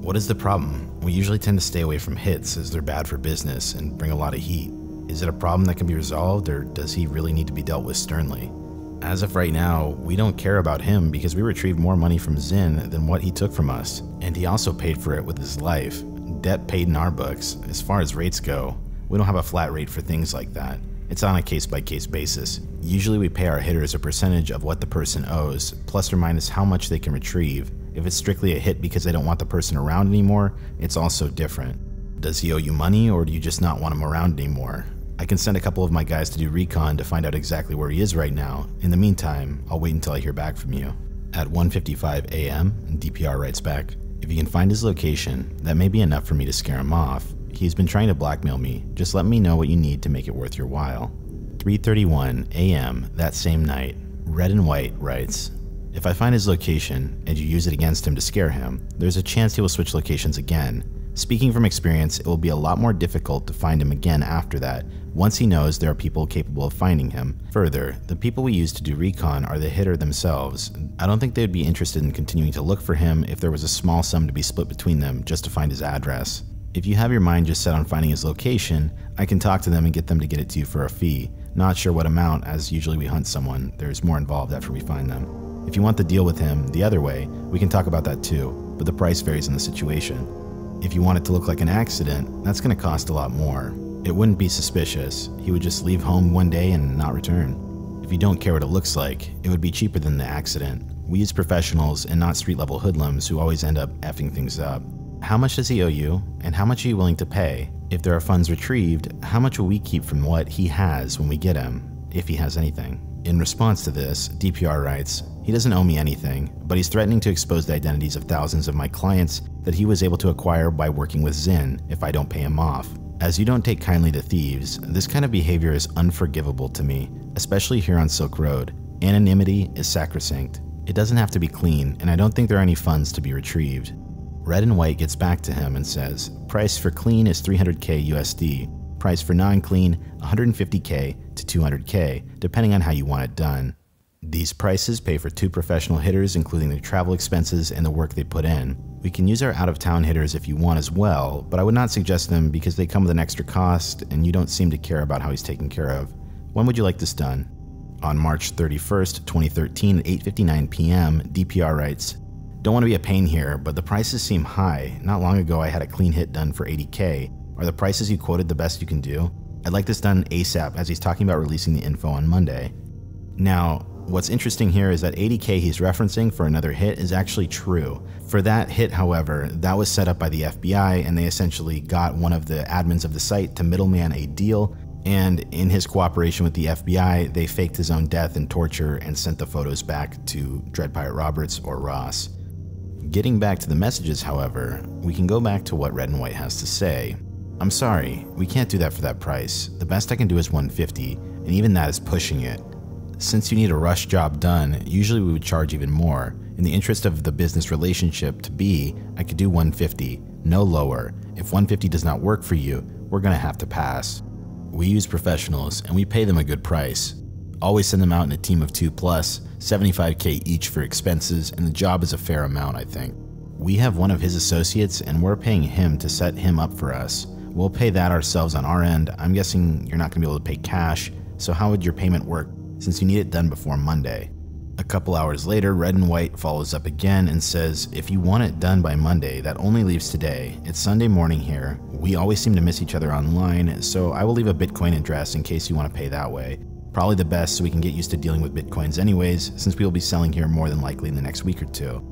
"What is the problem? We usually tend to stay away from hits as they're bad for business and bring a lot of heat. Is it a problem that can be resolved, or does he really need to be dealt with sternly? As of right now, we don't care about him because we retrieved more money from Zinn than what he took from us, and he also paid for it with his life. Debt paid in our books. As far as rates go, we don't have a flat rate for things like that. It's on a case-by-case basis. Usually we pay our hitters a percentage of what the person owes, plus or minus how much they can retrieve. If it's strictly a hit because they don't want the person around anymore, it's also different. Does he owe you money, or do you just not want him around anymore? I can send a couple of my guys to do recon to find out exactly where he is right now. In the meantime, I'll wait until I hear back from you." At 1:55 a.m., DPR writes back, "If you can find his location, that may be enough for me to scare him off. He's been trying to blackmail me. Just let me know what you need to make it worth your while." 3:31 a.m. that same night, Red and White writes, "If I find his location and you use it against him to scare him, there's a chance he will switch locations again. Speaking from experience, it will be a lot more difficult to find him again after that, once he knows there are people capable of finding him. Further, the people we use to do recon are the hitter themselves. I don't think they would be interested in continuing to look for him if there was a small sum to be split between them just to find his address. If you have your mind just set on finding his location, I can talk to them and get them to get it to you for a fee. Not sure what amount, as usually we hunt someone. There's more involved after we find them. If you want the deal with him the other way, we can talk about that too, but the price varies in the situation. If you want it to look like an accident, that's going to cost a lot more. It wouldn't be suspicious. He would just leave home one day and not return. If you don't care what it looks like, it would be cheaper than the accident. We use professionals and not street-level hoodlums who always end up effing things up. How much does he owe you, and how much are you willing to pay? If there are funds retrieved, how much will we keep from what he has when we get him, if he has anything?" In response to this, DPR writes, "He doesn't owe me anything, but he's threatening to expose the identities of thousands of my clients that he was able to acquire by working with Zinn if I don't pay him off. As you don't take kindly to thieves, this kind of behavior is unforgivable to me, especially here on Silk Road. Anonymity is sacrosanct. It doesn't have to be clean, and I don't think there are any funds to be retrieved." Red and White gets back to him and says, "Price for clean is $300K USD. Price for non-clean, $150K to $200K, depending on how you want it done. These prices pay for two professional hitters, including their travel expenses and the work they put in. We can use our out-of-town hitters if you want as well, but I would not suggest them because they come with an extra cost and you don't seem to care about how he's taken care of. When would you like this done? On March 31st, 2013 at 8:59 p.m., DPR writes, "Don't want to be a pain here, but the prices seem high. Not long ago I had a clean hit done for $80K. Are the prices you quoted the best you can do? I'd like this done ASAP as he's talking about releasing the info on Monday." Now, what's interesting here is that $80K he's referencing for another hit is actually true. For that hit, however, that was set up by the FBI, and they essentially got one of the admins of the site to middleman a deal, and in his cooperation with the FBI, they faked his own death and torture and sent the photos back to Dread Pirate Roberts or Ross. Getting back to the messages, however, we can go back to what Red and White has to say. "I'm sorry, we can't do that for that price. The best I can do is $150, and even that is pushing it. Since you need a rush job done, usually we would charge even more. In the interest of the business relationship to be, I could do $150, no lower. If $150 does not work for you, we're gonna have to pass. We use professionals and we pay them a good price. Always send them out in a team of 2 plus, $75K each for expenses, and the job is a fair amount, I think. We have one of his associates and we're paying him to set him up for us. We'll pay that ourselves on our end. I'm guessing you're not gonna be able to pay cash, so how would your payment work since you need it done before Monday?" A couple hours later, Red and White follows up again and says, "If you want it done by Monday, that only leaves today. It's Sunday morning here. We always seem to miss each other online, so I will leave a Bitcoin address in case you want to pay that way. Probably the best so we can get used to dealing with Bitcoins anyways, since we will be selling here more than likely in the next week or two.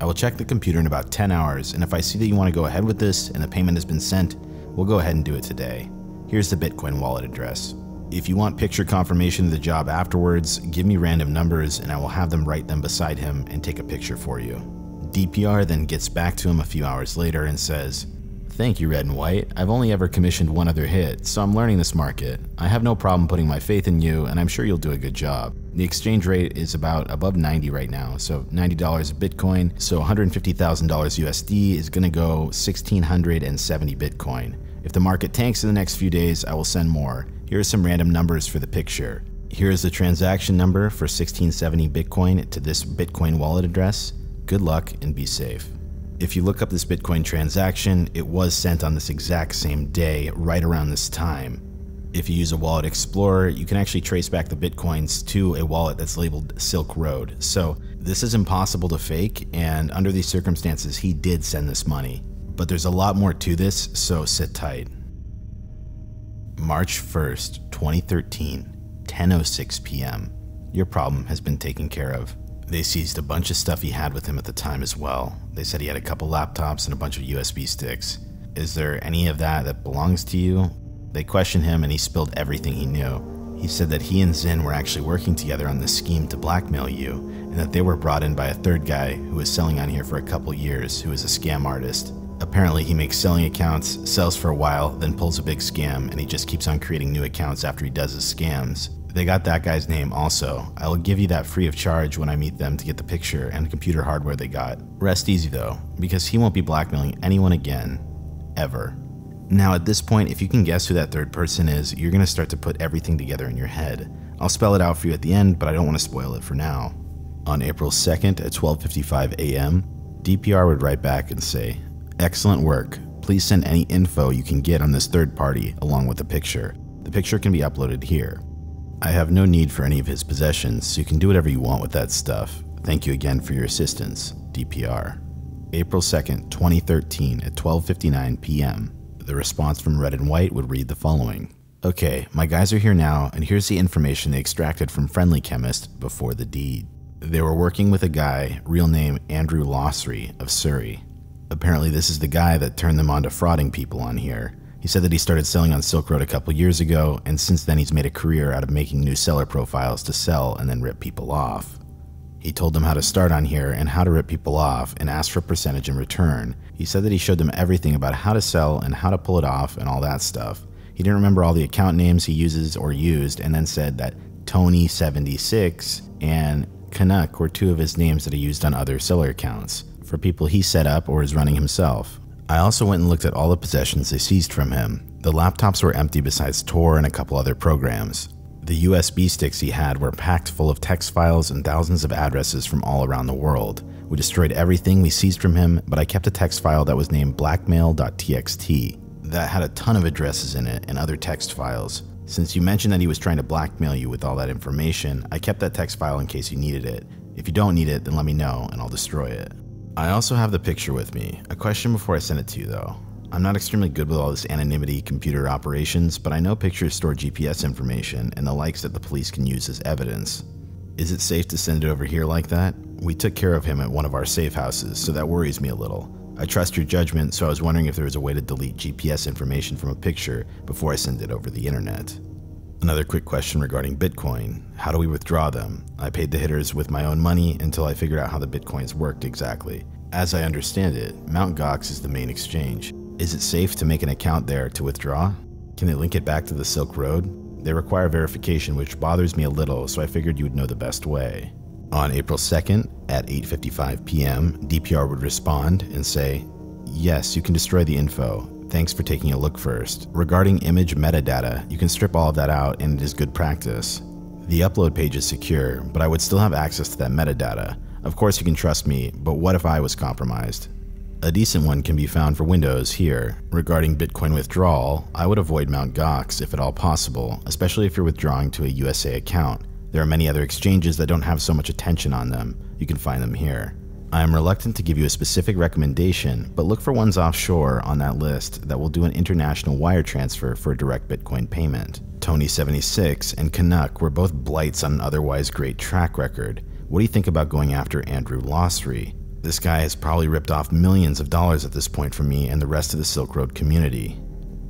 I will check the computer in about 10 hours, and if I see that you want to go ahead with this and the payment has been sent, we'll go ahead and do it today. Here's the Bitcoin wallet address. If you want picture confirmation of the job afterwards, give me random numbers and I will have them write them beside him and take a picture for you." DPR then gets back to him a few hours later and says, "Thank you, Red and White. I've only ever commissioned one other hit, so I'm learning this market. I have no problem putting my faith in you and I'm sure you'll do a good job. The exchange rate is about above 90 right now, so $90 Bitcoin, so $150,000 USD is gonna go 1,670 Bitcoin. If the market tanks in the next few days, I will send more. Here are some random numbers for the picture. Here is the transaction number for 1670 Bitcoin to this Bitcoin wallet address. Good luck and be safe." If you look up this Bitcoin transaction, it was sent on this exact same day, right around this time. If you use a wallet explorer, you can actually trace back the Bitcoins to a wallet that's labeled Silk Road. So this is impossible to fake, and under these circumstances, he did send this money. But there's a lot more to this, so sit tight. March 1st, 2013, 10:06 p.m. Your problem has been taken care of. They seized a bunch of stuff he had with him at the time as well. They said he had a couple laptops and a bunch of USB sticks. Is there any of that belongs to you? They questioned him and he spilled everything he knew. He said that he and Zinn were actually working together on this scheme to blackmail you, and that they were brought in by a third guy who was selling on here for a couple years, who is a scam artist. Apparently he makes selling accounts, sells for a while, then pulls a big scam, and he just keeps on creating new accounts after he does his scams. They got that guy's name also. I will give you that free of charge when I meet them to get the picture and the computer hardware they got. Rest easy though, because he won't be blackmailing anyone again. Ever. Now at this point, if you can guess who that third person is, you're going to start to put everything together in your head. I'll spell it out for you at the end, but I don't want to spoil it for now. On April 2nd at 12:55 a.m., DPR would write back and say, "Excellent work. Please send any info you can get on this third party along with the picture. The picture can be uploaded here. I have no need for any of his possessions, so you can do whatever you want with that stuff. Thank you again for your assistance, DPR." April 2nd, 2013 at 12:59 p.m. The response from Red and White would read the following. "Okay, my guys are here now, and here's the information they extracted from Friendly Chemist before the deed. They were working with a guy, real name Andrew Lossrie of Surrey. Apparently this is the guy that turned them on to frauding people on here. He said that he started selling on Silk Road a couple years ago, and since then he's made a career out of making new seller profiles to sell and then rip people off. He told them how to start on here and how to rip people off and asked for a percentage in return. He said that he showed them everything about how to sell and how to pull it off and all that stuff. He didn't remember all the account names he uses or used, and then said that Tony76 and Canuck were two of his names that he used on other seller accounts for people he set up or is running himself. I also went and looked at all the possessions they seized from him. The laptops were empty besides Tor and a couple other programs. The USB sticks he had were packed full of text files and thousands of addresses from all around the world. We destroyed everything we seized from him, but I kept a text file that was named blackmail.txt that had a ton of addresses in it and other text files. Since you mentioned that he was trying to blackmail you with all that information, I kept that text file in case you needed it. If you don't need it, then let me know and I'll destroy it. I also have the picture with me. A question before I send it to you though. I'm not extremely good with all this anonymity computer operations, but I know pictures store GPS information and the likes that the police can use as evidence. Is it safe to send it over here like that? We took care of him at one of our safe houses, so that worries me a little. I trust your judgment, so I was wondering if there was a way to delete GPS information from a picture before I send it over the internet. Another quick question regarding Bitcoin. How do we withdraw them? I paid the hitters with my own money until I figured out how the Bitcoins worked exactly. As I understand it, Mt. Gox is the main exchange. Is it safe to make an account there to withdraw? Can they link it back to the Silk Road? They require verification, which bothers me a little, so I figured you would know the best way. On April 2nd at 8:55 p.m., DPR would respond and say, "Yes, you can destroy the info. Thanks for taking a look first. Regarding image metadata, you can strip all of that out and it is good practice. The upload page is secure, but I would still have access to that metadata. Of course you can trust me, but what if I was compromised?" A decent one can be found for Windows here. Regarding Bitcoin withdrawal, I would avoid Mt. Gox if at all possible, especially if you're withdrawing to a USA account. There are many other exchanges that don't have so much attention on them. You can find them here. I am reluctant to give you a specific recommendation, but look for ones offshore on that list that will do an international wire transfer for a direct Bitcoin payment. Tony76 and Canuck were both blights on an otherwise great track record. What do you think about going after Andrew Lossrie? This guy has probably ripped off millions of dollars at this point from me and the rest of the Silk Road community.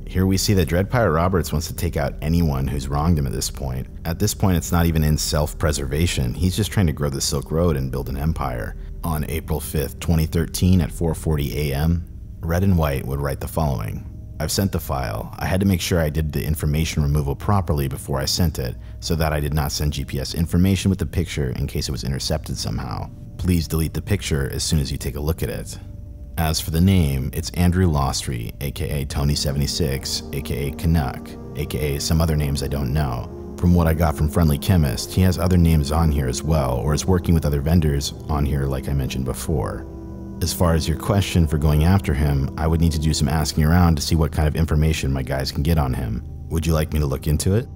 Here we see that Dread Pirate Roberts wants to take out anyone who's wronged him at this point. At this point, it's not even in self-preservation. He's just trying to grow the Silk Road and build an empire. On April 5th, 2013 at 4:40 a.m., Red and White would write the following. "I've sent the file. I had to make sure I did the information removal properly before I sent it, so that I did not send GPS information with the picture in case it was intercepted somehow. Please delete the picture as soon as you take a look at it." As for the name, it's Andrew Lossrie, aka Tony76, aka Canuck, aka some other names I don't know. From what I got from Friendly Chemist, he has other names on here as well, or is working with other vendors on here like I mentioned before. As far as your question for going after him, I would need to do some asking around to see what kind of information my guys can get on him. Would you like me to look into it?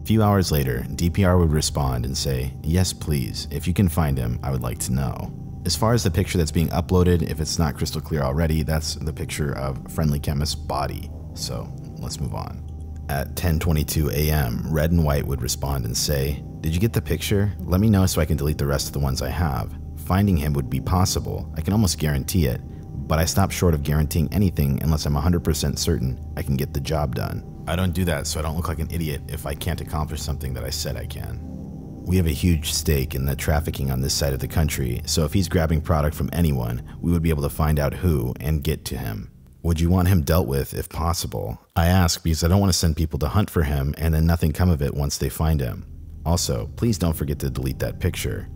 A few hours later, DPR would respond and say, "Yes please, if you can find him, I would like to know." As far as the picture that's being uploaded, if it's not crystal clear already, that's the picture of Friendly Chemist's body. So let's move on. At 10:22 a.m., Red and White would respond and say, "Did you get the picture? Let me know so I can delete the rest of the ones I have. Finding him would be possible. I can almost guarantee it, but I stop short of guaranteeing anything unless I'm 100% certain I can get the job done. I don't do that so I don't look like an idiot if I can't accomplish something that I said I can." We have a huge stake in the trafficking on this side of the country, so if he's grabbing product from anyone, we would be able to find out who and get to him. Would you want him dealt with if possible? I ask because I don't want to send people to hunt for him and then nothing come of it once they find him. Also, please don't forget to delete that picture.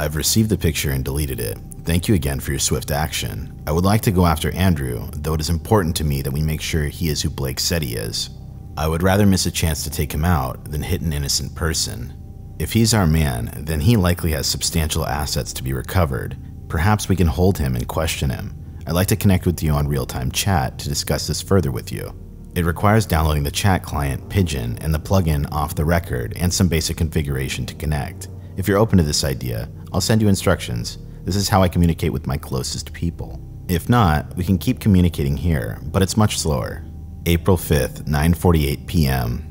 I've received the picture and deleted it. Thank you again for your swift action. I would like to go after Andrew, though it is important to me that we make sure he is who Blake said he is. I would rather miss a chance to take him out than hit an innocent person. If he's our man, then he likely has substantial assets to be recovered. Perhaps we can hold him and question him. I'd like to connect with you on real-time chat to discuss this further with you. It requires downloading the chat client Pigeon and the plugin Off the Record and some basic configuration to connect. If you're open to this idea, I'll send you instructions. This is how I communicate with my closest people. If not, we can keep communicating here, but it's much slower. April 5th, 9:48 p.m.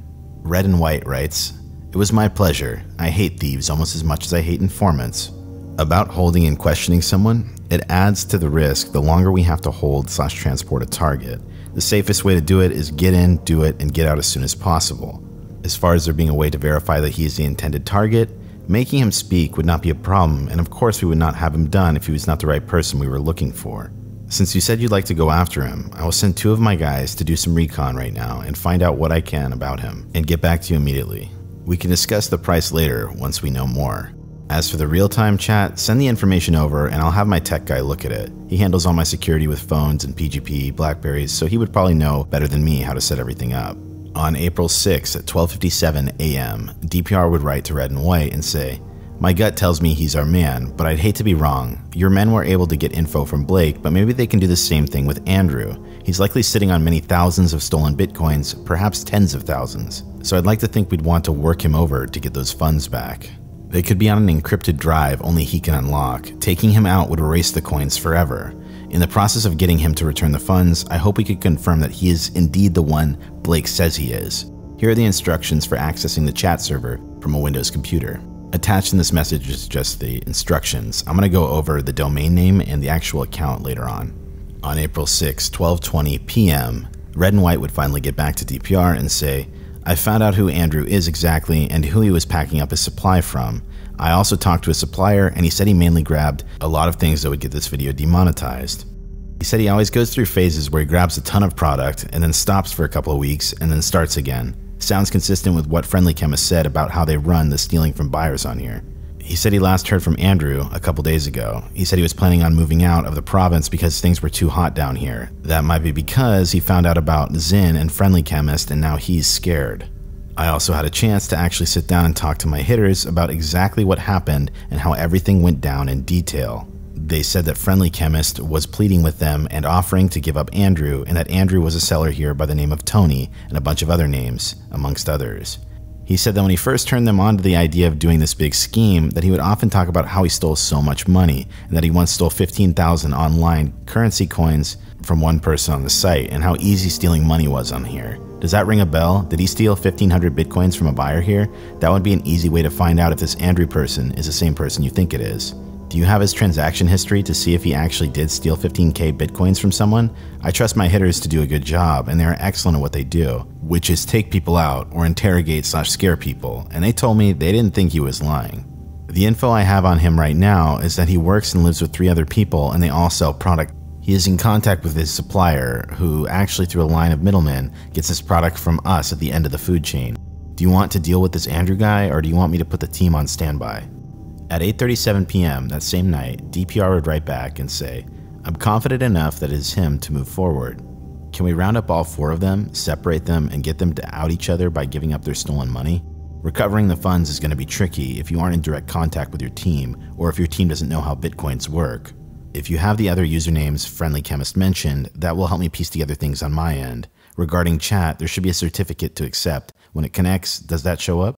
Red and White writes, "It was my pleasure. I hate thieves almost as much as I hate informants. About holding and questioning someone, it adds to the risk the longer we have to hold/transport a target. The safest way to do it is get in, do it, and get out as soon as possible. As far as there being a way to verify that he is the intended target, making him speak would not be a problem, and of course we would not have him done if he was not the right person we were looking for. Since you said you'd like to go after him, I will send two of my guys to do some recon right now and find out what I can about him and get back to you immediately. We can discuss the price later once we know more. As for the real-time chat, send the information over and I'll have my tech guy look at it. He handles all my security with phones and PGP, Blackberries, so he would probably know better than me how to set everything up. on April 6th at 12:57 a.m., DPR would write to Red and White and say, "My gut tells me he's our man, but I'd hate to be wrong. Your men were able to get info from Blake, but maybe they can do the same thing with Andrew. He's likely sitting on many thousands of stolen bitcoins, perhaps tens of thousands. So I'd like to think we'd want to work him over to get those funds back. They could be on an encrypted drive only he can unlock. Taking him out would erase the coins forever. In the process of getting him to return the funds, I hope we could confirm that he is indeed the one Blake says he is. Here are the instructions for accessing the chat server from a Windows computer." Attached in this message is just the instructions. I'm going to go over the domain name and the actual account later on. On April 6, 12:20 p.m., Red and White would finally get back to DPR and say, "I found out who Andrew is exactly and who he was packing up his supply from. I also talked to a supplier and he said he mainly grabbed a lot of things that would get this video demonetized. He said he always goes through phases where he grabs a ton of product and then stops for a couple of weeks and then starts again. Sounds consistent with what Friendly Chemist said about how they run the stealing from buyers on here. He said he last heard from Andrew a couple days ago. He said he was planning on moving out of the province because things were too hot down here. That might be because he found out about Zinn and Friendly Chemist and now he's scared. I also had a chance to actually sit down and talk to my hitters about exactly what happened and how everything went down in detail. They said that Friendly Chemist was pleading with them and offering to give up Andrew, and that Andrew was a seller here by the name of Tony and a bunch of other names, amongst others. He said that when he first turned them on to the idea of doing this big scheme, that he would often talk about how he stole so much money, and that he once stole 15,000 online currency coins from one person on the site, and how easy stealing money was on here. Does that ring a bell? Did he steal 1,500 bitcoins from a buyer here? That would be an easy way to find out if this Andrew person is the same person you think it is. Do you have his transaction history to see if he actually did steal 15k bitcoins from someone? I trust my hitters to do a good job, and they are excellent at what they do, which is take people out or interrogate/scare people, and they told me they didn't think he was lying. The info I have on him right now is that he works and lives with 3 other people, and they all sell product. He is in contact with his supplier, who actually through a line of middlemen gets his product from us at the end of the food chain. Do you want to deal with this Andrew guy, or do you want me to put the team on standby? At 8:37 p.m. that same night, DPR would write back and say, "I'm confident enough that it is him to move forward. Can we round up all 4 of them, separate them, and get them to out each other by giving up their stolen money? Recovering the funds is going to be tricky if you aren't in direct contact with your team, or if your team doesn't know how bitcoins work. If you have the other usernames Friendly Chemist mentioned, that will help me piece together things on my end. Regarding chat, there should be a certificate to accept. When it connects, does that show up?"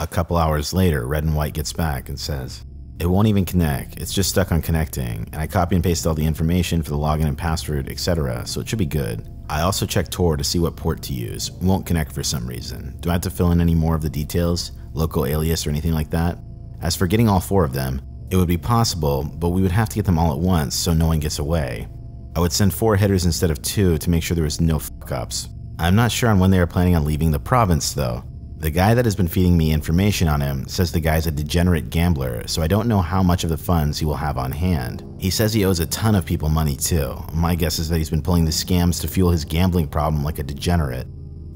A couple hours later, Red and White gets back and says, "It won't even connect. It's just stuck on connecting, and I copy and pasted all the information for the login and password, etc., so it should be good. I also checked Tor to see what port to use. Won't connect for some reason. Do I have to fill in any more of the details? Local alias or anything like that? As for getting all 4 of them, it would be possible, but we would have to get them all at once so no one gets away. I would send 4 hitters instead of 2 to make sure there was no fuck-ups. I'm not sure on when they are planning on leaving the province, though. The guy that has been feeding me information on him says the guy's a degenerate gambler, so I don't know how much of the funds he will have on hand. He says he owes a ton of people money too. My guess is that he's been pulling the scams to fuel his gambling problem like a degenerate.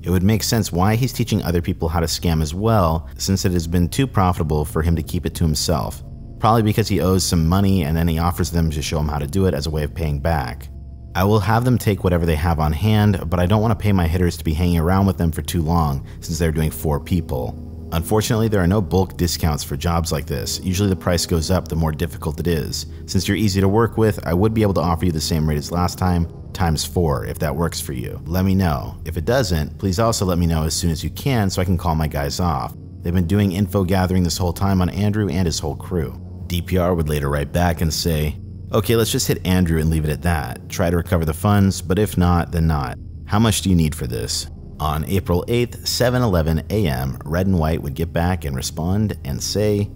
It would make sense why he's teaching other people how to scam as well, since it has been too profitable for him to keep it to himself. Probably because he owes some money and then he offers them to show him how to do it as a way of paying back. I will have them take whatever they have on hand, but I don't want to pay my hitters to be hanging around with them for too long since they're doing 4 people. Unfortunately, there are no bulk discounts for jobs like this. Usually the price goes up the more difficult it is. Since you're easy to work with, I would be able to offer you the same rate as last time, times 4, if that works for you. Let me know. If it doesn't, please also let me know as soon as you can so I can call my guys off. They've been doing info gathering this whole time on Andrew and his whole crew." DPR would later write back and say, "Okay, let's just hit Andrew and leave it at that. Try to recover the funds, but if not, then not. How much do you need for this?" On April 8th, 7:11 a.m., Red and White would get back and respond and say,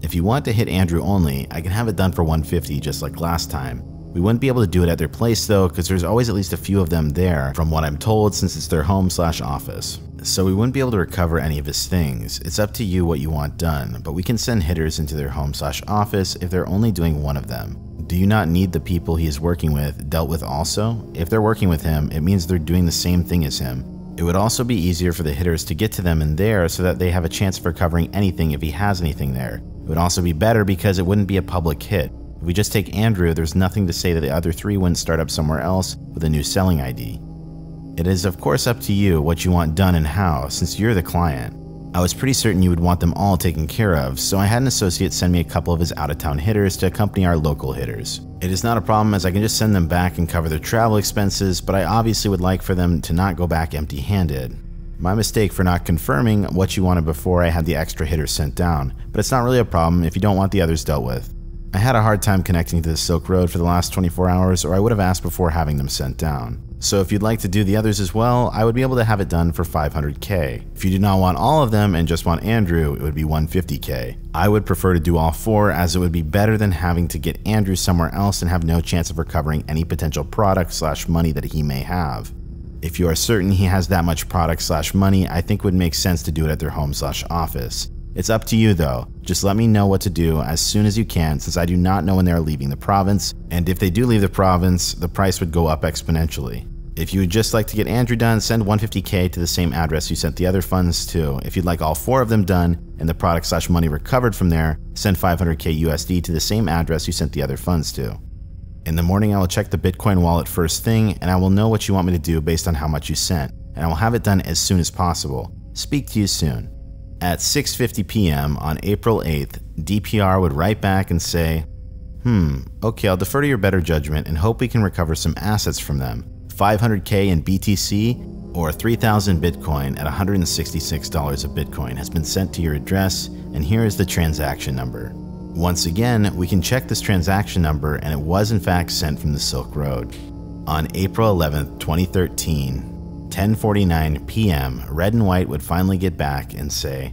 "If you want to hit Andrew only, I can have it done for $150 just like last time. We wouldn't be able to do it at their place though, because there's always at least a few of them there, from what I'm told, since it's their home/office. So we wouldn't be able to recover any of his things. It's up to you what you want done, but we can send hitters into their home/office if they're only doing one of them. Do you not need the people he is working with dealt with also? If they're working with him, it means they're doing the same thing as him. It would also be easier for the hitters to get to them in there so that they have a chance for covering anything if he has anything there. It would also be better because it wouldn't be a public hit. If we just take Andrew, there's nothing to say that the other 3 wouldn't start up somewhere else with a new selling ID. It is of course up to you what you want done and how, since you're the client. I was pretty certain you would want them all taken care of, so I had an associate send me a couple of his out-of-town hitters to accompany our local hitters. It is not a problem as I can just send them back and cover their travel expenses, but I obviously would like for them to not go back empty-handed. My mistake for not confirming what you wanted before I had the extra hitters sent down, but it's not really a problem if you don't want the others dealt with. I had a hard time connecting to the Silk Road for the last 24 hours, or I would have asked before having them sent down. So if you'd like to do the others as well, I would be able to have it done for 500k. If you do not want all of them and just want Andrew, it would be 150k. I would prefer to do all four as it would be better than having to get Andrew somewhere else and have no chance of recovering any potential product/money that he may have. If you are certain he has that much product/money, I think it would make sense to do it at their home/office. It's up to you though, just let me know what to do as soon as you can since I do not know when they are leaving the province, and if they do leave the province, the price would go up exponentially. If you would just like to get Andrew done, send 150k to the same address you sent the other funds to. If you'd like all four of them done and the product/money recovered from there, send 500k USD to the same address you sent the other funds to. In the morning I will check the Bitcoin wallet first thing and I will know what you want me to do based on how much you sent, and I will have it done as soon as possible. Speak to you soon. At 6:50 p.m. on April 8th, DPR would write back and say, okay, I'll defer to your better judgment and hope we can recover some assets from them, 500k in BTC or 3,000 Bitcoin at $166 of Bitcoin has been sent to your address, and here is the transaction number. Once again, we can check this transaction number and it was in fact sent from the Silk Road. On April 11th, 2013, 10:49 p.m., Red and White would finally get back and say,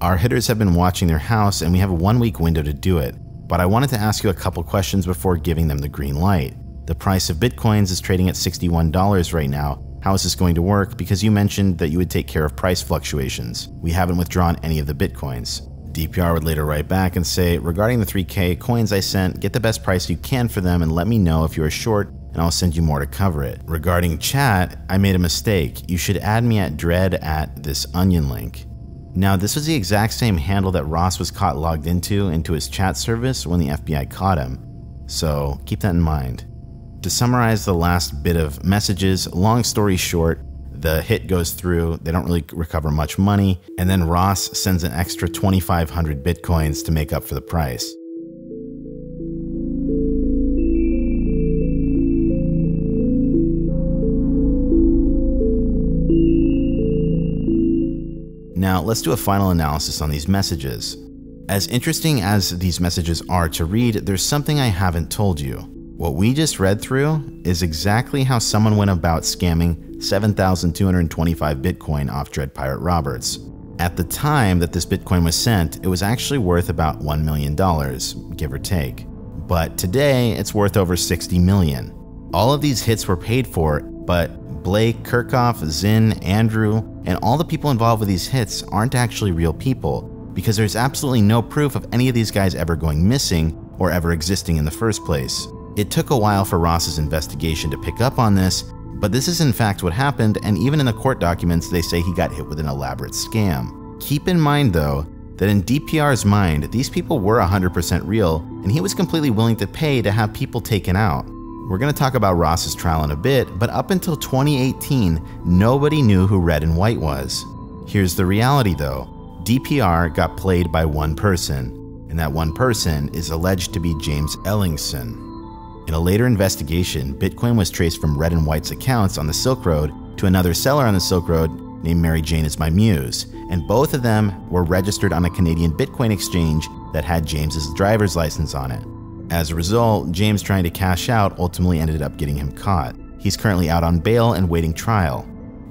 "Our hitters have been watching their house and we have a one-week window to do it, but I wanted to ask you a couple questions before giving them the green light. The price of Bitcoins is trading at $61 right now. How is this going to work? Because you mentioned that you would take care of price fluctuations. We haven't withdrawn any of the Bitcoins." DPR would later write back and say, "Regarding the 3K coins I sent, get the best price you can for them and let me know if you are short, and I'll send you more to cover it. Regarding chat, I made a mistake. You should add me at dread at this onion link." Now, this was the exact same handle that Ross was caught logged into his chat service when the FBI caught him. So keep that in mind. To summarize the last bit of messages, long story short, the hit goes through, they don't really recover much money, and then Ross sends an extra 2,500 Bitcoins to make up for the price. Now, let's do a final analysis on these messages. As interesting as these messages are to read, there's something I haven't told you. What we just read through is exactly how someone went about scamming 7,225 Bitcoin off Dread Pirate Roberts. At the time that this Bitcoin was sent, it was actually worth about $1 million, give or take. But today, it's worth over $60 million. All of these hits were paid for, but Blake, Krokoff, Zinn, Andrew, and all the people involved with these hits aren't actually real people, because there's absolutely no proof of any of these guys ever going missing or ever existing in the first place. It took a while for Ross's investigation to pick up on this, but this is in fact what happened, and even in the court documents they say he got hit with an elaborate scam. Keep in mind though, that in DPR's mind, these people were 100% real, and he was completely willing to pay to have people taken out. We're going to talk about Ross's trial in a bit, but up until 2018, nobody knew who Red and White was. Here's the reality though, DPR got played by one person, and that one person is alleged to be James Ellingson. In a later investigation, Bitcoin was traced from Red and White's accounts on the Silk Road to another seller on the Silk Road named Mary Jane Is My Muse, and both of them were registered on a Canadian Bitcoin exchange that had James's driver's license on it. As a result, James trying to cash out ultimately ended up getting him caught. He's currently out on bail and waiting trial.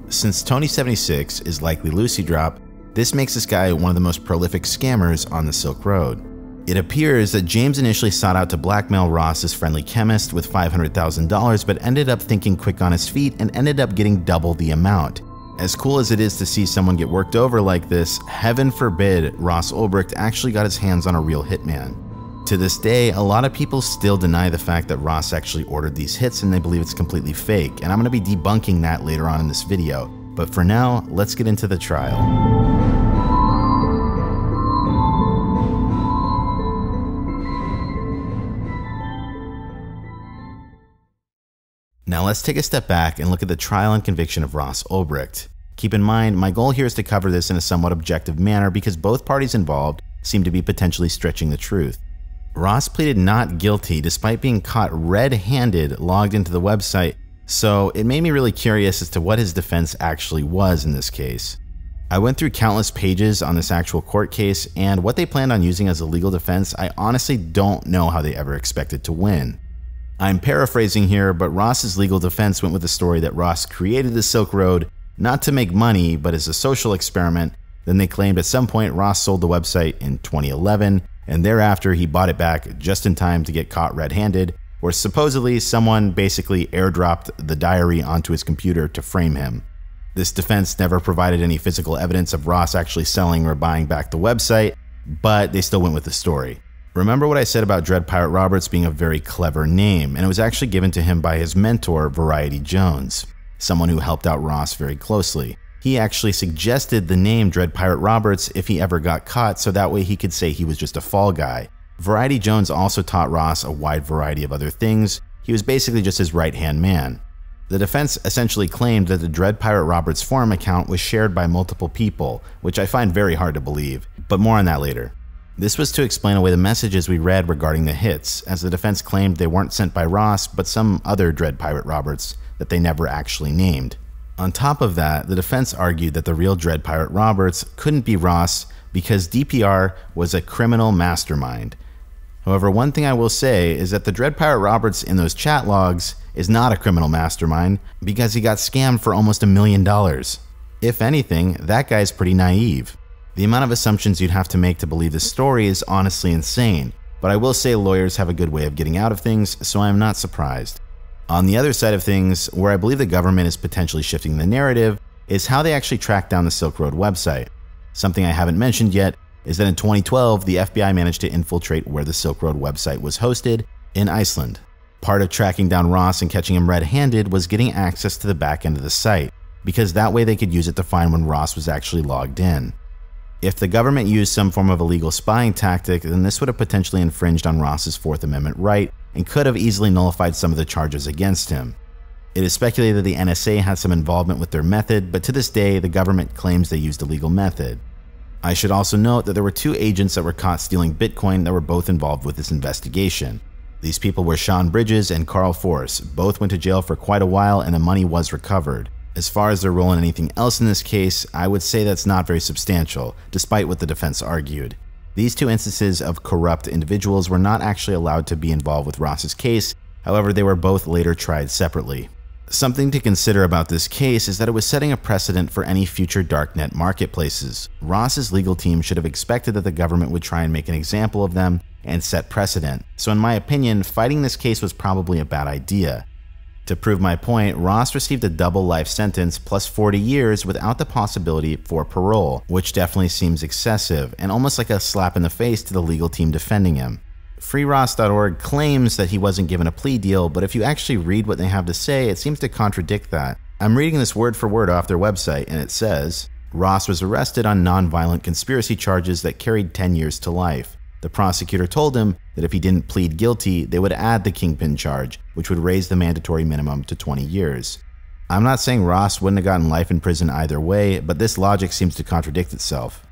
Since Tony76 is likely Lucy Drop, this makes this guy one of the most prolific scammers on the Silk Road. It appears that James initially sought out to blackmail Ross's Friendly Chemist with $500,000, but ended up thinking quick on his feet and ended up getting double the amount. As cool as it is to see someone get worked over like this, heaven forbid Ross Ulbricht actually got his hands on a real hitman. To this day, a lot of people still deny the fact that Ross actually ordered these hits and they believe it's completely fake, and I'm going to be debunking that later on in this video. But for now, let's get into the trial. Now let's take a step back and look at the trial and conviction of Ross Ulbricht. Keep in mind, my goal here is to cover this in a somewhat objective manner because both parties involved seem to be potentially stretching the truth. Ross pleaded not guilty despite being caught red-handed logged into the website, so it made me really curious as to what his defense actually was in this case. I went through countless pages on this actual court case, and what they planned on using as a legal defense, I honestly don't know how they ever expected to win. I'm paraphrasing here, but Ross's legal defense went with the story that Ross created the Silk Road not to make money, but as a social experiment. Then they claimed at some point Ross sold the website in 2011, and thereafter he bought it back just in time to get caught red-handed, where supposedly someone basically airdropped the diary onto his computer to frame him. This defense never provided any physical evidence of Ross actually selling or buying back the website, but they still went with the story. Remember what I said about Dread Pirate Roberts being a very clever name, and it was actually given to him by his mentor, Variety Jones, someone who helped out Ross very closely. He actually suggested the name Dread Pirate Roberts if he ever got caught, so that way he could say he was just a fall guy. Variety Jones also taught Ross a wide variety of other things. He was basically just his right-hand man. The defense essentially claimed that the Dread Pirate Roberts forum account was shared by multiple people, which I find very hard to believe, but more on that later. This was to explain away the messages we read regarding the hits, as the defense claimed they weren't sent by Ross, but some other Dread Pirate Roberts that they never actually named. On top of that, the defense argued that the real Dread Pirate Roberts couldn't be Ross because DPR was a criminal mastermind. However, one thing I will say is that the Dread Pirate Roberts in those chat logs is not a criminal mastermind because he got scammed for almost $1 million. If anything, that guy's pretty naive. The amount of assumptions you'd have to make to believe this story is honestly insane, but I will say lawyers have a good way of getting out of things, so I am not surprised. On the other side of things, where I believe the government is potentially shifting the narrative, is how they actually tracked down the Silk Road website. Something I haven't mentioned yet is that in 2012, the FBI managed to infiltrate where the Silk Road website was hosted, in Iceland. Part of tracking down Ross and catching him red-handed was getting access to the back end of the site, because that way they could use it to find when Ross was actually logged in. If the government used some form of illegal spying tactic, then this would have potentially infringed on Ross's Fourth Amendment right, and could have easily nullified some of the charges against him. It is speculated that the NSA had some involvement with their method, but to this day, the government claims they used a legal method. I should also note that there were two agents that were caught stealing Bitcoin that were both involved with this investigation. These people were Sean Bridges and Carl Force. Both went to jail for quite a while and the money was recovered. As far as their role in anything else in this case, I would say that's not very substantial, despite what the defense argued. These two instances of corrupt individuals were not actually allowed to be involved with Ross's case, however they were both later tried separately. Something to consider about this case is that it was setting a precedent for any future darknet marketplaces. Ross's legal team should have expected that the government would try and make an example of them and set precedent, so in my opinion, fighting this case was probably a bad idea. To prove my point, Ross received a double life sentence plus 40 years without the possibility for parole, which definitely seems excessive and almost like a slap in the face to the legal team defending him. FreeRoss.org claims that he wasn't given a plea deal, but if you actually read what they have to say, it seems to contradict that. I'm reading this word for word off their website, and it says, Ross was arrested on nonviolent conspiracy charges that carried 10 years to life. The prosecutor told him that if he didn't plead guilty, they would add the kingpin charge, which would raise the mandatory minimum to 20 years. I'm not saying Ross wouldn't have gotten life in prison either way, but this logic seems to contradict itself.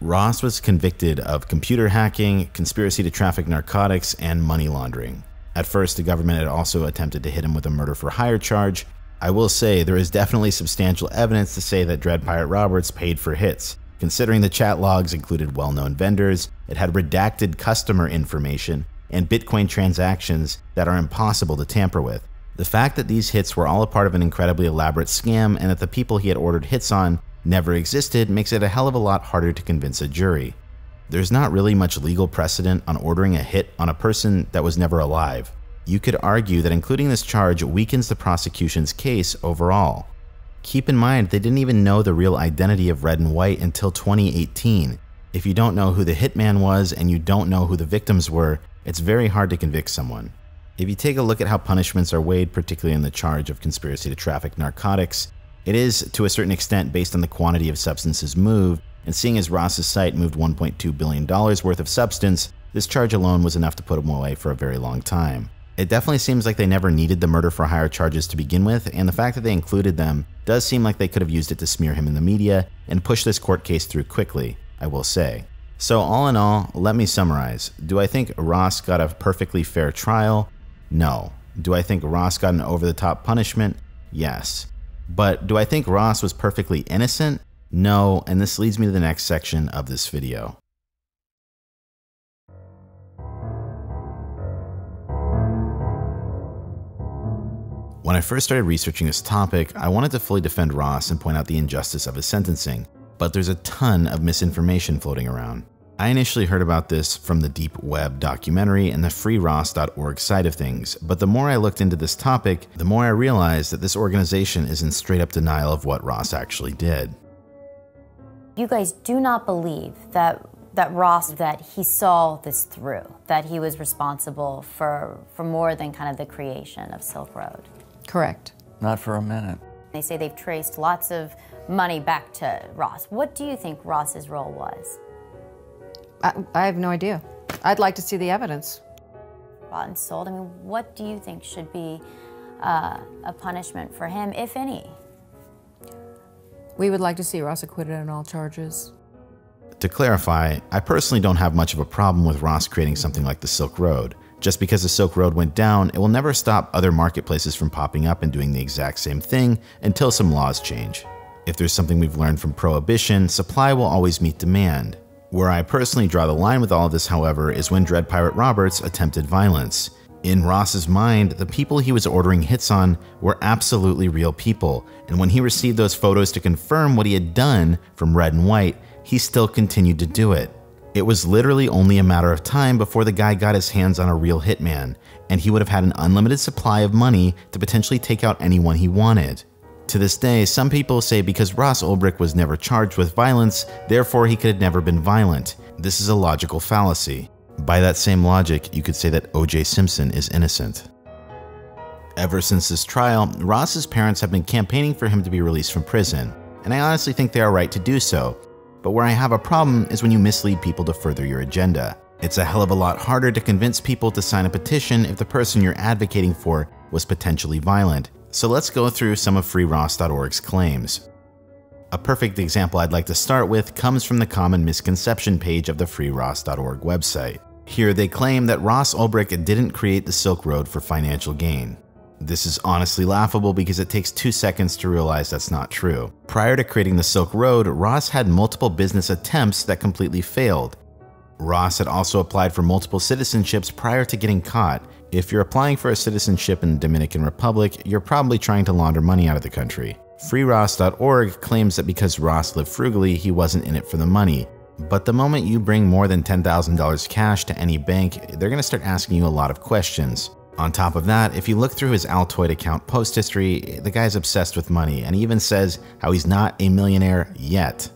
Ross was convicted of computer hacking, conspiracy to traffic narcotics, and money laundering. At first, the government had also attempted to hit him with a murder for hire charge. I will say there is definitely substantial evidence to say that Dread Pirate Roberts paid for hits. Considering the chat logs included well-known vendors, it had redacted customer information, and Bitcoin transactions that are impossible to tamper with. The fact that these hits were all a part of an incredibly elaborate scam and that the people he had ordered hits on never existed makes it a hell of a lot harder to convince a jury. There's not really much legal precedent on ordering a hit on a person that was never alive. You could argue that including this charge weakens the prosecution's case overall. Keep in mind, they didn't even know the real identity of Red and White until 2018. If you don't know who the hitman was and you don't know who the victims were, it's very hard to convict someone. If you take a look at how punishments are weighed, particularly in the charge of conspiracy to traffic narcotics, it is, to a certain extent, based on the quantity of substances moved, and seeing as Ross's site moved $1.2 billion worth of substance, this charge alone was enough to put him away for a very long time. It definitely seems like they never needed the murder for hire charges to begin with, and the fact that they included them does seem like they could have used it to smear him in the media and push this court case through quickly, I will say. So all in all, let me summarize. Do I think Ross got a perfectly fair trial? No. Do I think Ross got an over-the-top punishment? Yes. But do I think Ross was perfectly innocent? No, and this leads me to the next section of this video. When I first started researching this topic, I wanted to fully defend Ross and point out the injustice of his sentencing, but there's a ton of misinformation floating around. I initially heard about this from the Deep Web documentary and the FreeRoss.org side of things, but the more I looked into this topic, the more I realized that this organization is in straight-up denial of what Ross actually did. You guys do not believe that Ross he saw this through, that he was responsible for more than kind of the creation of Silk Road. Correct. Not for a minute. They say they've traced lots of money back to Ross. What do you think Ross's role was? I have no idea. I'd like to see the evidence. Bought and sold. I mean, what do you think should be a punishment for him, if any? We would like to see Ross acquitted on all charges. To clarify, I personally don't have much of a problem with Ross creating something like the Silk Road. Just because the Silk Road went down, it will never stop other marketplaces from popping up and doing the exact same thing until some laws change. If there's something we've learned from prohibition, supply will always meet demand. Where I personally draw the line with all of this, however, is when Dread Pirate Roberts attempted violence. In Ross's mind, the people he was ordering hits on were absolutely real people, and when he received those photos to confirm what he had done from Red and White, he still continued to do it. It was literally only a matter of time before the guy got his hands on a real hitman, and he would have had an unlimited supply of money to potentially take out anyone he wanted. To this day, some people say because Ross Ulbricht was never charged with violence, therefore he could have never been violent. This is a logical fallacy. By that same logic, you could say that O.J. Simpson is innocent. Ever since this trial, Ross's parents have been campaigning for him to be released from prison, and I honestly think they are right to do so. But where I have a problem is when you mislead people to further your agenda. It's a hell of a lot harder to convince people to sign a petition if the person you're advocating for was potentially violent. So let's go through some of FreeRoss.org's claims. A perfect example I'd like to start with comes from the common misconception page of the FreeRoss.org website. Here they claim that Ross Ulbricht didn't create the Silk Road for financial gain. This is honestly laughable because it takes 2 seconds to realize that's not true. Prior to creating the Silk Road, Ross had multiple business attempts that completely failed. Ross had also applied for multiple citizenships prior to getting caught. If you're applying for a citizenship in the Dominican Republic, you're probably trying to launder money out of the country. FreeRoss.org claims that because Ross lived frugally, he wasn't in it for the money. But the moment you bring more than $10,000 cash to any bank, they're going to start asking you a lot of questions. On top of that, if you look through his Altoid account post history, the guy's obsessed with money and he even says how he's not a millionaire yet.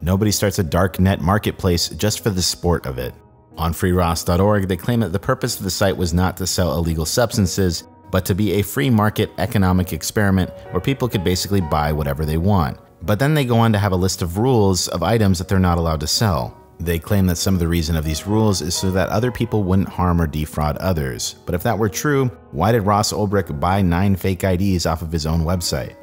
Nobody starts a dark net marketplace just for the sport of it. On FreeRoss.org, they claim that the purpose of the site was not to sell illegal substances, but to be a free market economic experiment where people could basically buy whatever they want. But then they go on to have a list of rules of items that they're not allowed to sell. They claim that some of the reason of these rules is so that other people wouldn't harm or defraud others. But if that were true, why did Ross Ulbricht buy 9 fake IDs off of his own website?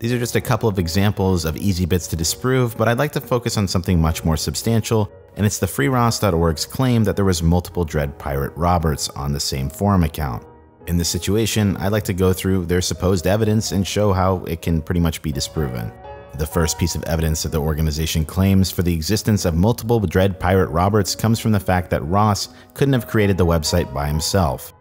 These are just a couple of examples of easy bits to disprove, but I'd like to focus on something much more substantial, and it's the FreeRoss.org's claim that there was multiple Dread Pirate Roberts on the same forum account. In this situation, I'd like to go through their supposed evidence and show how it can pretty much be disproven. The first piece of evidence that the organization claims for the existence of multiple Dread Pirate Roberts comes from the fact that Ross couldn't have created the website by himself.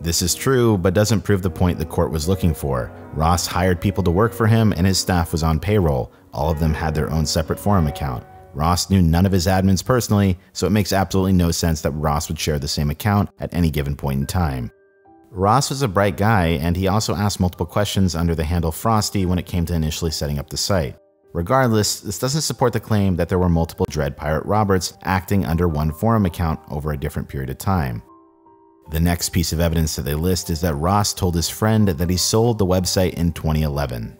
This is true, but doesn't prove the point the court was looking for. Ross hired people to work for him and his staff was on payroll. All of them had their own separate forum account. Ross knew none of his admins personally, so it makes absolutely no sense that Ross would share the same account at any given point in time. Ross was a bright guy, and he also asked multiple questions under the handle Frosty when it came to initially setting up the site. Regardless, this doesn't support the claim that there were multiple Dread Pirate Roberts acting under one forum account over a different period of time. The next piece of evidence that they list is that Ross told his friend that he sold the website in 2011.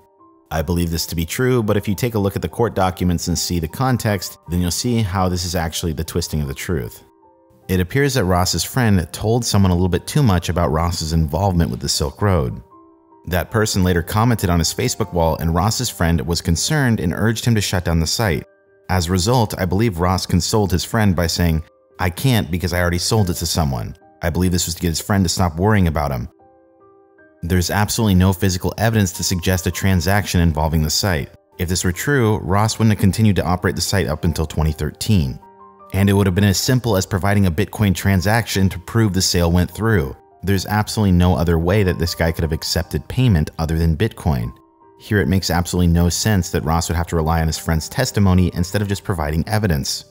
I believe this to be true, but if you take a look at the court documents and see the context, then you'll see how this is actually the twisting of the truth. It appears that Ross's friend told someone a little bit too much about Ross's involvement with the Silk Road. That person later commented on his Facebook wall, and Ross's friend was concerned and urged him to shut down the site. As a result, I believe Ross consoled his friend by saying, "I can't because I already sold it to someone." I believe this was to get his friend to stop worrying about him. There's absolutely no physical evidence to suggest a transaction involving the site. If this were true, Ross wouldn't have continued to operate the site up until 2013. And it would have been as simple as providing a Bitcoin transaction to prove the sale went through. There's absolutely no other way that this guy could have accepted payment other than Bitcoin. Here it makes absolutely no sense that Ross would have to rely on his friend's testimony instead of just providing evidence.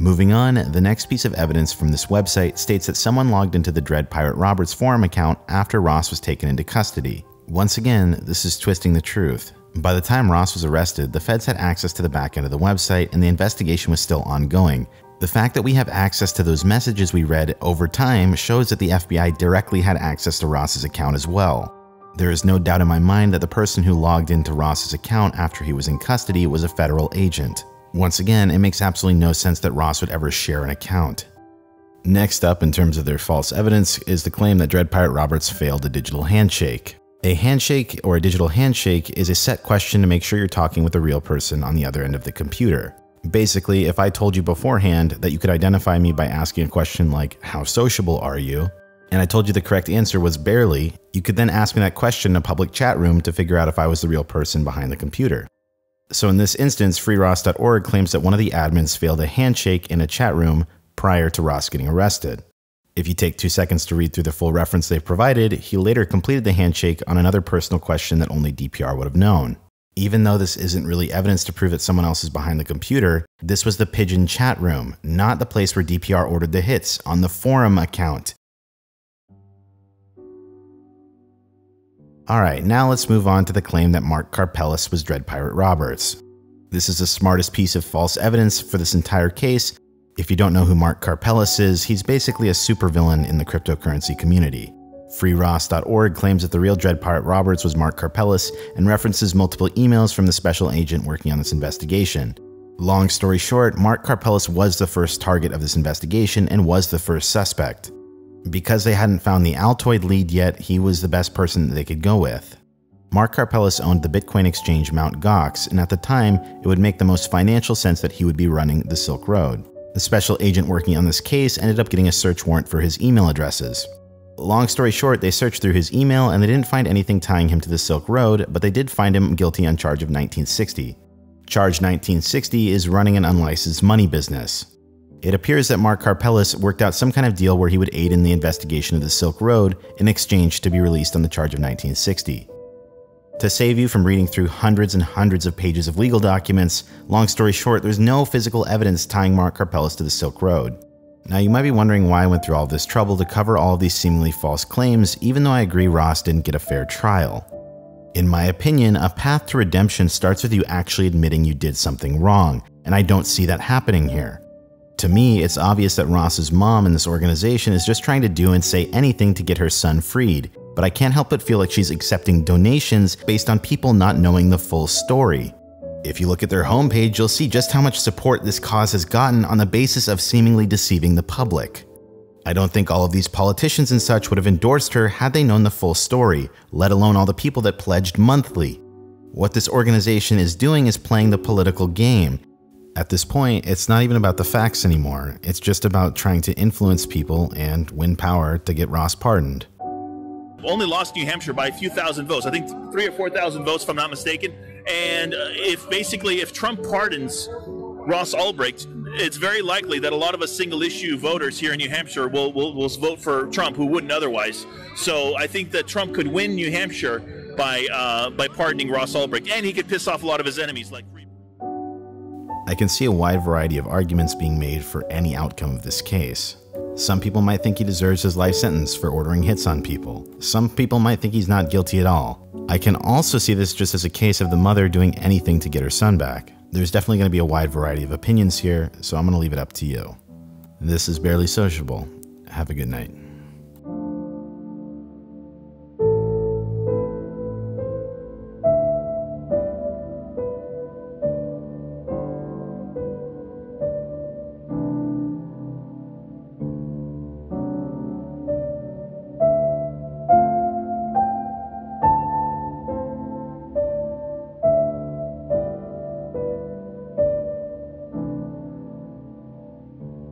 Moving on, the next piece of evidence from this website states that someone logged into the Dread Pirate Roberts forum account after Ross was taken into custody. Once again, this is twisting the truth. By the time Ross was arrested, the feds had access to the back end of the website and the investigation was still ongoing. The fact that we have access to those messages we read over time shows that the FBI directly had access to Ross's account as well. There is no doubt in my mind that the person who logged into Ross's account after he was in custody was a federal agent. Once again, it makes absolutely no sense that Ross would ever share an account. Next up, in terms of their false evidence, is the claim that Dread Pirate Roberts failed a digital handshake. A handshake or a digital handshake is a set question to make sure you're talking with a real person on the other end of the computer. Basically, if I told you beforehand that you could identify me by asking a question like, "How sociable are you?" and I told you the correct answer was "barely," you could then ask me that question in a public chat room to figure out if I was the real person behind the computer. So in this instance, FreeRoss.org claims that one of the admins failed a handshake in a chat room prior to Ross getting arrested. If you take 2 seconds to read through the full reference they've provided, he later completed the handshake on another personal question that only DPR would have known. Even though this isn't really evidence to prove that someone else is behind the computer, this was the Pigeon chat room, not the place where DPR ordered the hits, on the forum account. Alright, now let's move on to the claim that Mark Karpeles was Dread Pirate Roberts. This is the smartest piece of false evidence for this entire case. If you don't know who Mark Karpeles is, he's basically a supervillain in the cryptocurrency community. FreeRoss.org claims that the real Dread Pirate Roberts was Mark Karpeles and references multiple emails from the special agent working on this investigation. Long story short, Mark Karpeles was the first target of this investigation and was the first suspect. Because they hadn't found the Altoid lead yet, he was the best person that they could go with. Mark Karpeles owned the Bitcoin exchange Mt. Gox, and at the time, it would make the most financial sense that he would be running the Silk Road. The special agent working on this case ended up getting a search warrant for his email addresses. Long story short, they searched through his email and they didn't find anything tying him to the Silk Road, but they did find him guilty on charge of 1960. Charge 1960 is running an unlicensed money business. It appears that Mark Karpeles worked out some kind of deal where he would aid in the investigation of the Silk Road in exchange to be released on the charge of 1960. To save you from reading through hundreds and hundreds of pages of legal documents, long story short, there's no physical evidence tying Mark Karpeles to the Silk Road. Now you might be wondering why I went through all this trouble to cover all of these seemingly false claims, even though I agree Ross didn't get a fair trial. In my opinion, a path to redemption starts with you actually admitting you did something wrong, and I don't see that happening here. To me, it's obvious that Ross's mom in this organization is just trying to do and say anything to get her son freed, but I can't help but feel like she's accepting donations based on people not knowing the full story. If you look at their homepage, you'll see just how much support this cause has gotten on the basis of seemingly deceiving the public. I don't think all of these politicians and such would have endorsed her had they known the full story, let alone all the people that pledged monthly. What this organization is doing is playing the political game. At this point, it's not even about the facts anymore. It's just about trying to influence people and win power to get Ross pardoned. Only lost New Hampshire by a few thousand votes, I think 3,000 or 4,000 votes if I'm not mistaken. And if Trump pardons Ross Ulbricht, it's very likely that a lot of us single issue voters here in New Hampshire will vote for Trump who wouldn't otherwise. So I think that Trump could win New Hampshire by pardoning Ross Ulbricht, and he could piss off a lot of his enemies like Freeman. I can see a wide variety of arguments being made for any outcome of this case. Some people might think he deserves his life sentence for ordering hits on people. Some people might think he's not guilty at all. I can also see this just as a case of the mother doing anything to get her son back. There's definitely going to be a wide variety of opinions here, so I'm going to leave it up to you. This is Barely Sociable. Have a good night.